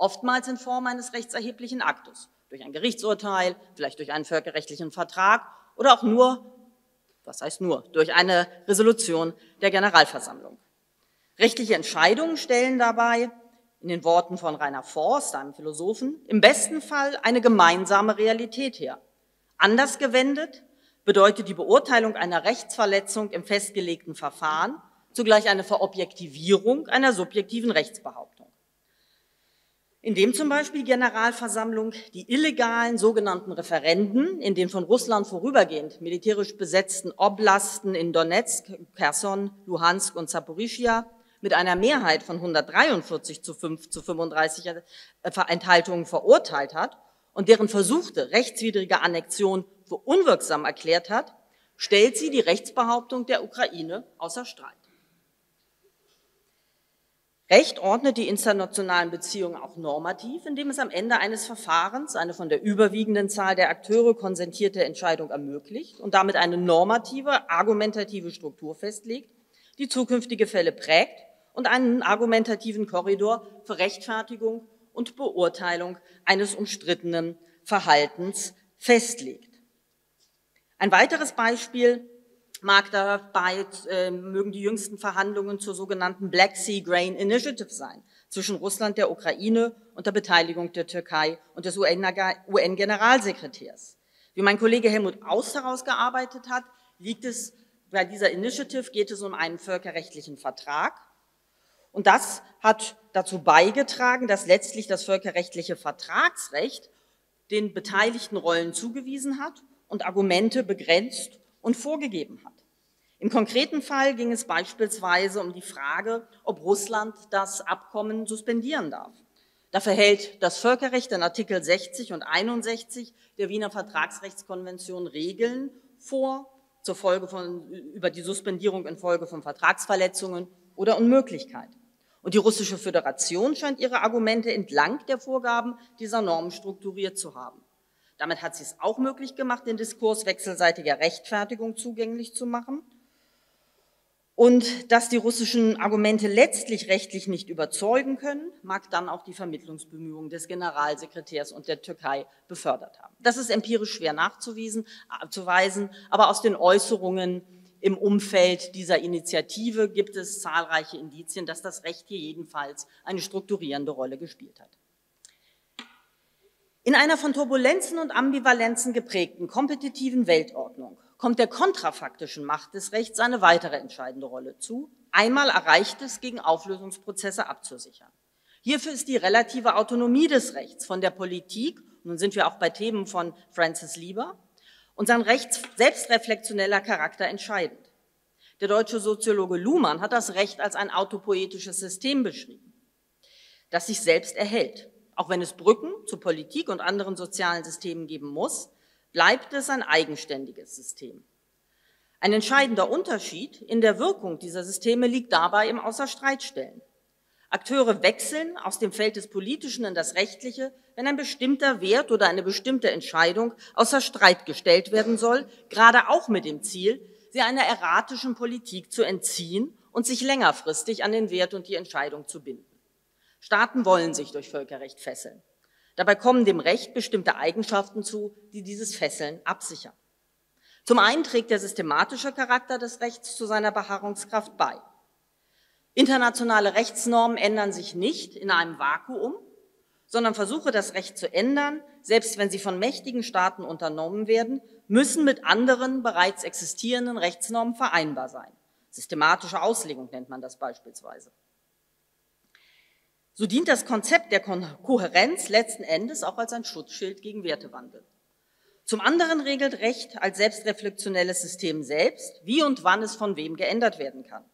Oftmals in Form eines rechtserheblichen Aktes, durch ein Gerichtsurteil, vielleicht durch einen völkerrechtlichen Vertrag oder auch nur, was heißt nur, durch eine Resolution der Generalversammlung. Rechtliche Entscheidungen stellen dabei, in den Worten von Rainer Forst, einem Philosophen, im besten Fall eine gemeinsame Realität her. Anders gewendet bedeutet die Beurteilung einer Rechtsverletzung im festgelegten Verfahren zugleich eine Verobjektivierung einer subjektiven Rechtsbehauptung. Indem zum Beispiel die Generalversammlung die illegalen sogenannten Referenden in den von Russland vorübergehend militärisch besetzten Oblasten in Donetsk, Cherson, Luhansk und Saporischschja mit einer Mehrheit von hundertdreiundvierzig zu fünf zu fünfunddreißig Enthaltungen verurteilt hat und deren versuchte rechtswidrige Annexion für unwirksam erklärt hat, stellt sie die Rechtsbehauptung der Ukraine außer Streit. Recht ordnet die internationalen Beziehungen auch normativ, indem es am Ende eines Verfahrens eine von der überwiegenden Zahl der Akteure konsentierte Entscheidung ermöglicht und damit eine normative, argumentative Struktur festlegt, die zukünftige Fälle prägt und einen argumentativen Korridor für Rechtfertigung und Beurteilung eines umstrittenen Verhaltens festlegt. Ein weiteres Beispiel mag dabei äh, mögen die jüngsten Verhandlungen zur sogenannten Black Sea Grain Initiative sein, zwischen Russland, der Ukraine und der Beteiligung der Türkei und des U N-Generalsekretärs. Wie mein Kollege Helmut Aust herausgearbeitet hat, liegt es bei dieser Initiative geht es um einen völkerrechtlichen Vertrag. Und das hat dazu beigetragen, dass letztlich das völkerrechtliche Vertragsrecht den beteiligten Rollen zugewiesen hat und Argumente begrenzt und vorgegeben hat. Im konkreten Fall ging es beispielsweise um die Frage, ob Russland das Abkommen suspendieren darf. Dafür hält das Völkerrecht in Artikel sechzig und einundsechzig der Wiener Vertragsrechtskonvention Regeln vor, zur Folge von, über die Suspendierung infolge von Vertragsverletzungen oder Unmöglichkeit. Und die Russische Föderation scheint ihre Argumente entlang der Vorgaben dieser Normen strukturiert zu haben. Damit hat sie es auch möglich gemacht, den Diskurs wechselseitiger Rechtfertigung zugänglich zu machen. Und dass die russischen Argumente letztlich rechtlich nicht überzeugen können, mag dann auch die Vermittlungsbemühungen des Generalsekretärs und der Türkei befördert haben. Das ist empirisch schwer nachzuweisen, aber aus den Äußerungen im Umfeld dieser Initiative gibt es zahlreiche Indizien, dass das Recht hier jedenfalls eine strukturierende Rolle gespielt hat. In einer von Turbulenzen und Ambivalenzen geprägten kompetitiven Weltordnung kommt der kontrafaktischen Macht des Rechts eine weitere entscheidende Rolle zu, einmal Erreichtes gegen Auflösungsprozesse abzusichern. Hierfür ist die relative Autonomie des Rechts von der Politik, nun sind wir auch bei Themen von Francis Lieber, und sein rechts selbstreflexioneller Charakter entscheidend. Der deutsche Soziologe Luhmann hat das Recht als ein autopoietisches System beschrieben, das sich selbst erhält. Auch wenn es Brücken zu Politik und anderen sozialen Systemen geben muss, bleibt es ein eigenständiges System. Ein entscheidender Unterschied in der Wirkung dieser Systeme liegt dabei im Außerstreitstellen. Akteure wechseln aus dem Feld des Politischen in das Rechtliche, wenn ein bestimmter Wert oder eine bestimmte Entscheidung außer Streit gestellt werden soll, gerade auch mit dem Ziel, sie einer erratischen Politik zu entziehen und sich längerfristig an den Wert und die Entscheidung zu binden. Staaten wollen sich durch Völkerrecht fesseln. Dabei kommen dem Recht bestimmte Eigenschaften zu, die dieses Fesseln absichern. Zum einen trägt der systematische Charakter des Rechts zu seiner Beharrungskraft bei. Internationale Rechtsnormen ändern sich nicht in einem Vakuum, sondern Versuche, das Recht zu ändern, selbst wenn sie von mächtigen Staaten unternommen werden, müssen mit anderen bereits existierenden Rechtsnormen vereinbar sein. Systematische Auslegung nennt man das beispielsweise. So dient das Konzept der Kohärenz letzten Endes auch als ein Schutzschild gegen Wertewandel. Zum anderen regelt Recht als selbstreflexionelles System selbst, wie und wann es von wem geändert werden kann.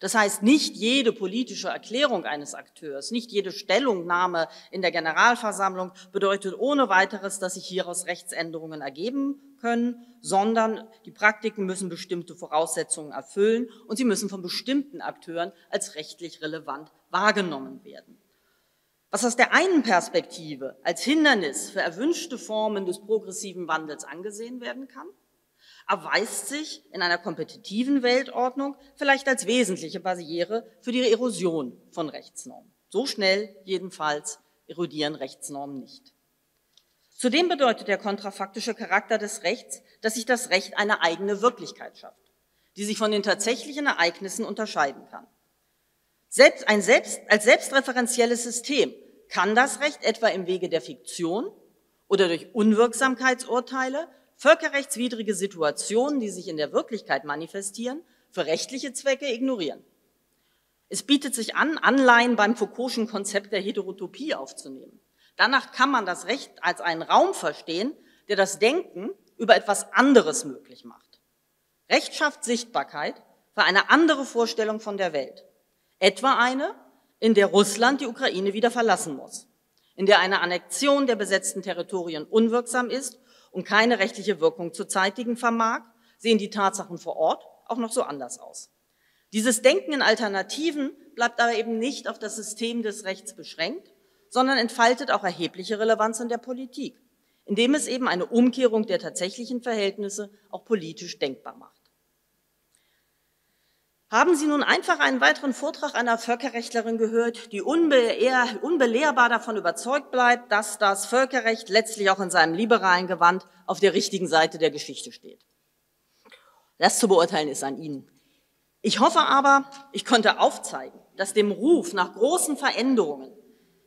Das heißt, nicht jede politische Erklärung eines Akteurs, nicht jede Stellungnahme in der Generalversammlung bedeutet ohne weiteres, dass sich hieraus Rechtsänderungen ergeben können, sondern die Praktiken müssen bestimmte Voraussetzungen erfüllen und sie müssen von bestimmten Akteuren als rechtlich relevant wahrgenommen werden. Was aus der einen Perspektive als Hindernis für erwünschte Formen des progressiven Wandels angesehen werden kann, erweist sich in einer kompetitiven Weltordnung vielleicht als wesentliche Barriere für die Erosion von Rechtsnormen. So schnell jedenfalls erodieren Rechtsnormen nicht. Zudem bedeutet der kontrafaktische Charakter des Rechts, dass sich das Recht eine eigene Wirklichkeit schafft, die sich von den tatsächlichen Ereignissen unterscheiden kann. Selbst ein selbst, als selbstreferenzielles System kann das Recht etwa im Wege der Fiktion oder durch Unwirksamkeitsurteile völkerrechtswidrige Situationen, die sich in der Wirklichkeit manifestieren, für rechtliche Zwecke ignorieren. Es bietet sich an, Anleihen beim Foucault'schen Konzept der Heterotopie aufzunehmen. Danach kann man das Recht als einen Raum verstehen, der das Denken über etwas anderes möglich macht. Recht schafft Sichtbarkeit für eine andere Vorstellung von der Welt. Etwa eine, in der Russland die Ukraine wieder verlassen muss, in der eine Annexion der besetzten Territorien unwirksam ist und keine rechtliche Wirkung zu zeitigen vermag, sehen die Tatsachen vor Ort auch noch so anders aus. Dieses Denken in Alternativen bleibt aber eben nicht auf das System des Rechts beschränkt, sondern entfaltet auch erhebliche Relevanz in der Politik, indem es eben eine Umkehrung der tatsächlichen Verhältnisse auch politisch denkbar macht. Haben Sie nun einfach einen weiteren Vortrag einer Völkerrechtlerin gehört, die unbe- unbelehrbar davon überzeugt bleibt, dass das Völkerrecht letztlich auch in seinem liberalen Gewand auf der richtigen Seite der Geschichte steht? Das zu beurteilen ist an Ihnen. Ich hoffe aber, ich konnte aufzeigen, dass dem Ruf nach großen Veränderungen,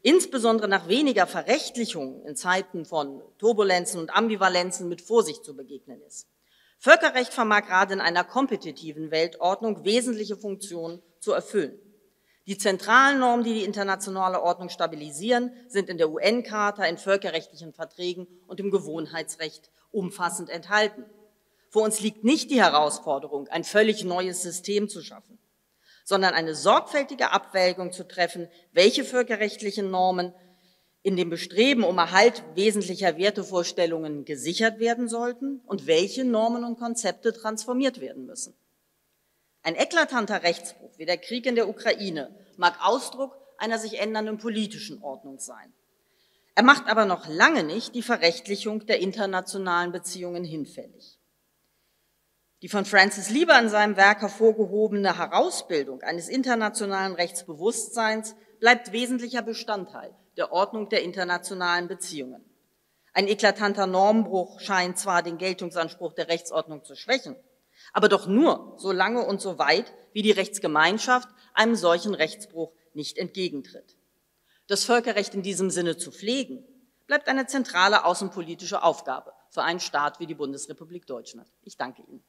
insbesondere nach weniger Verrechtlichungen in Zeiten von Turbulenzen und Ambivalenzen mit Vorsicht zu begegnen ist. Völkerrecht vermag gerade in einer kompetitiven Weltordnung wesentliche Funktionen zu erfüllen. Die zentralen Normen, die die internationale Ordnung stabilisieren, sind in der U N-Charta, in völkerrechtlichen Verträgen und im Gewohnheitsrecht umfassend enthalten. Vor uns liegt nicht die Herausforderung, ein völlig neues System zu schaffen, sondern eine sorgfältige Abwägung zu treffen, welche völkerrechtlichen Normen in dem Bestreben um Erhalt wesentlicher Wertevorstellungen gesichert werden sollten und welche Normen und Konzepte transformiert werden müssen. Ein eklatanter Rechtsbruch wie der Krieg in der Ukraine mag Ausdruck einer sich ändernden politischen Ordnung sein. Er macht aber noch lange nicht die Verrechtlichung der internationalen Beziehungen hinfällig. Die von Francis Lieber in seinem Werk hervorgehobene Herausbildung eines internationalen Rechtsbewusstseins bleibt wesentlicher Bestandteil der Ordnung der internationalen Beziehungen. Ein eklatanter Normenbruch scheint zwar den Geltungsanspruch der Rechtsordnung zu schwächen, aber doch nur so lange und so weit, wie die Rechtsgemeinschaft einem solchen Rechtsbruch nicht entgegentritt. Das Völkerrecht in diesem Sinne zu pflegen, bleibt eine zentrale außenpolitische Aufgabe für einen Staat wie die Bundesrepublik Deutschland. Ich danke Ihnen.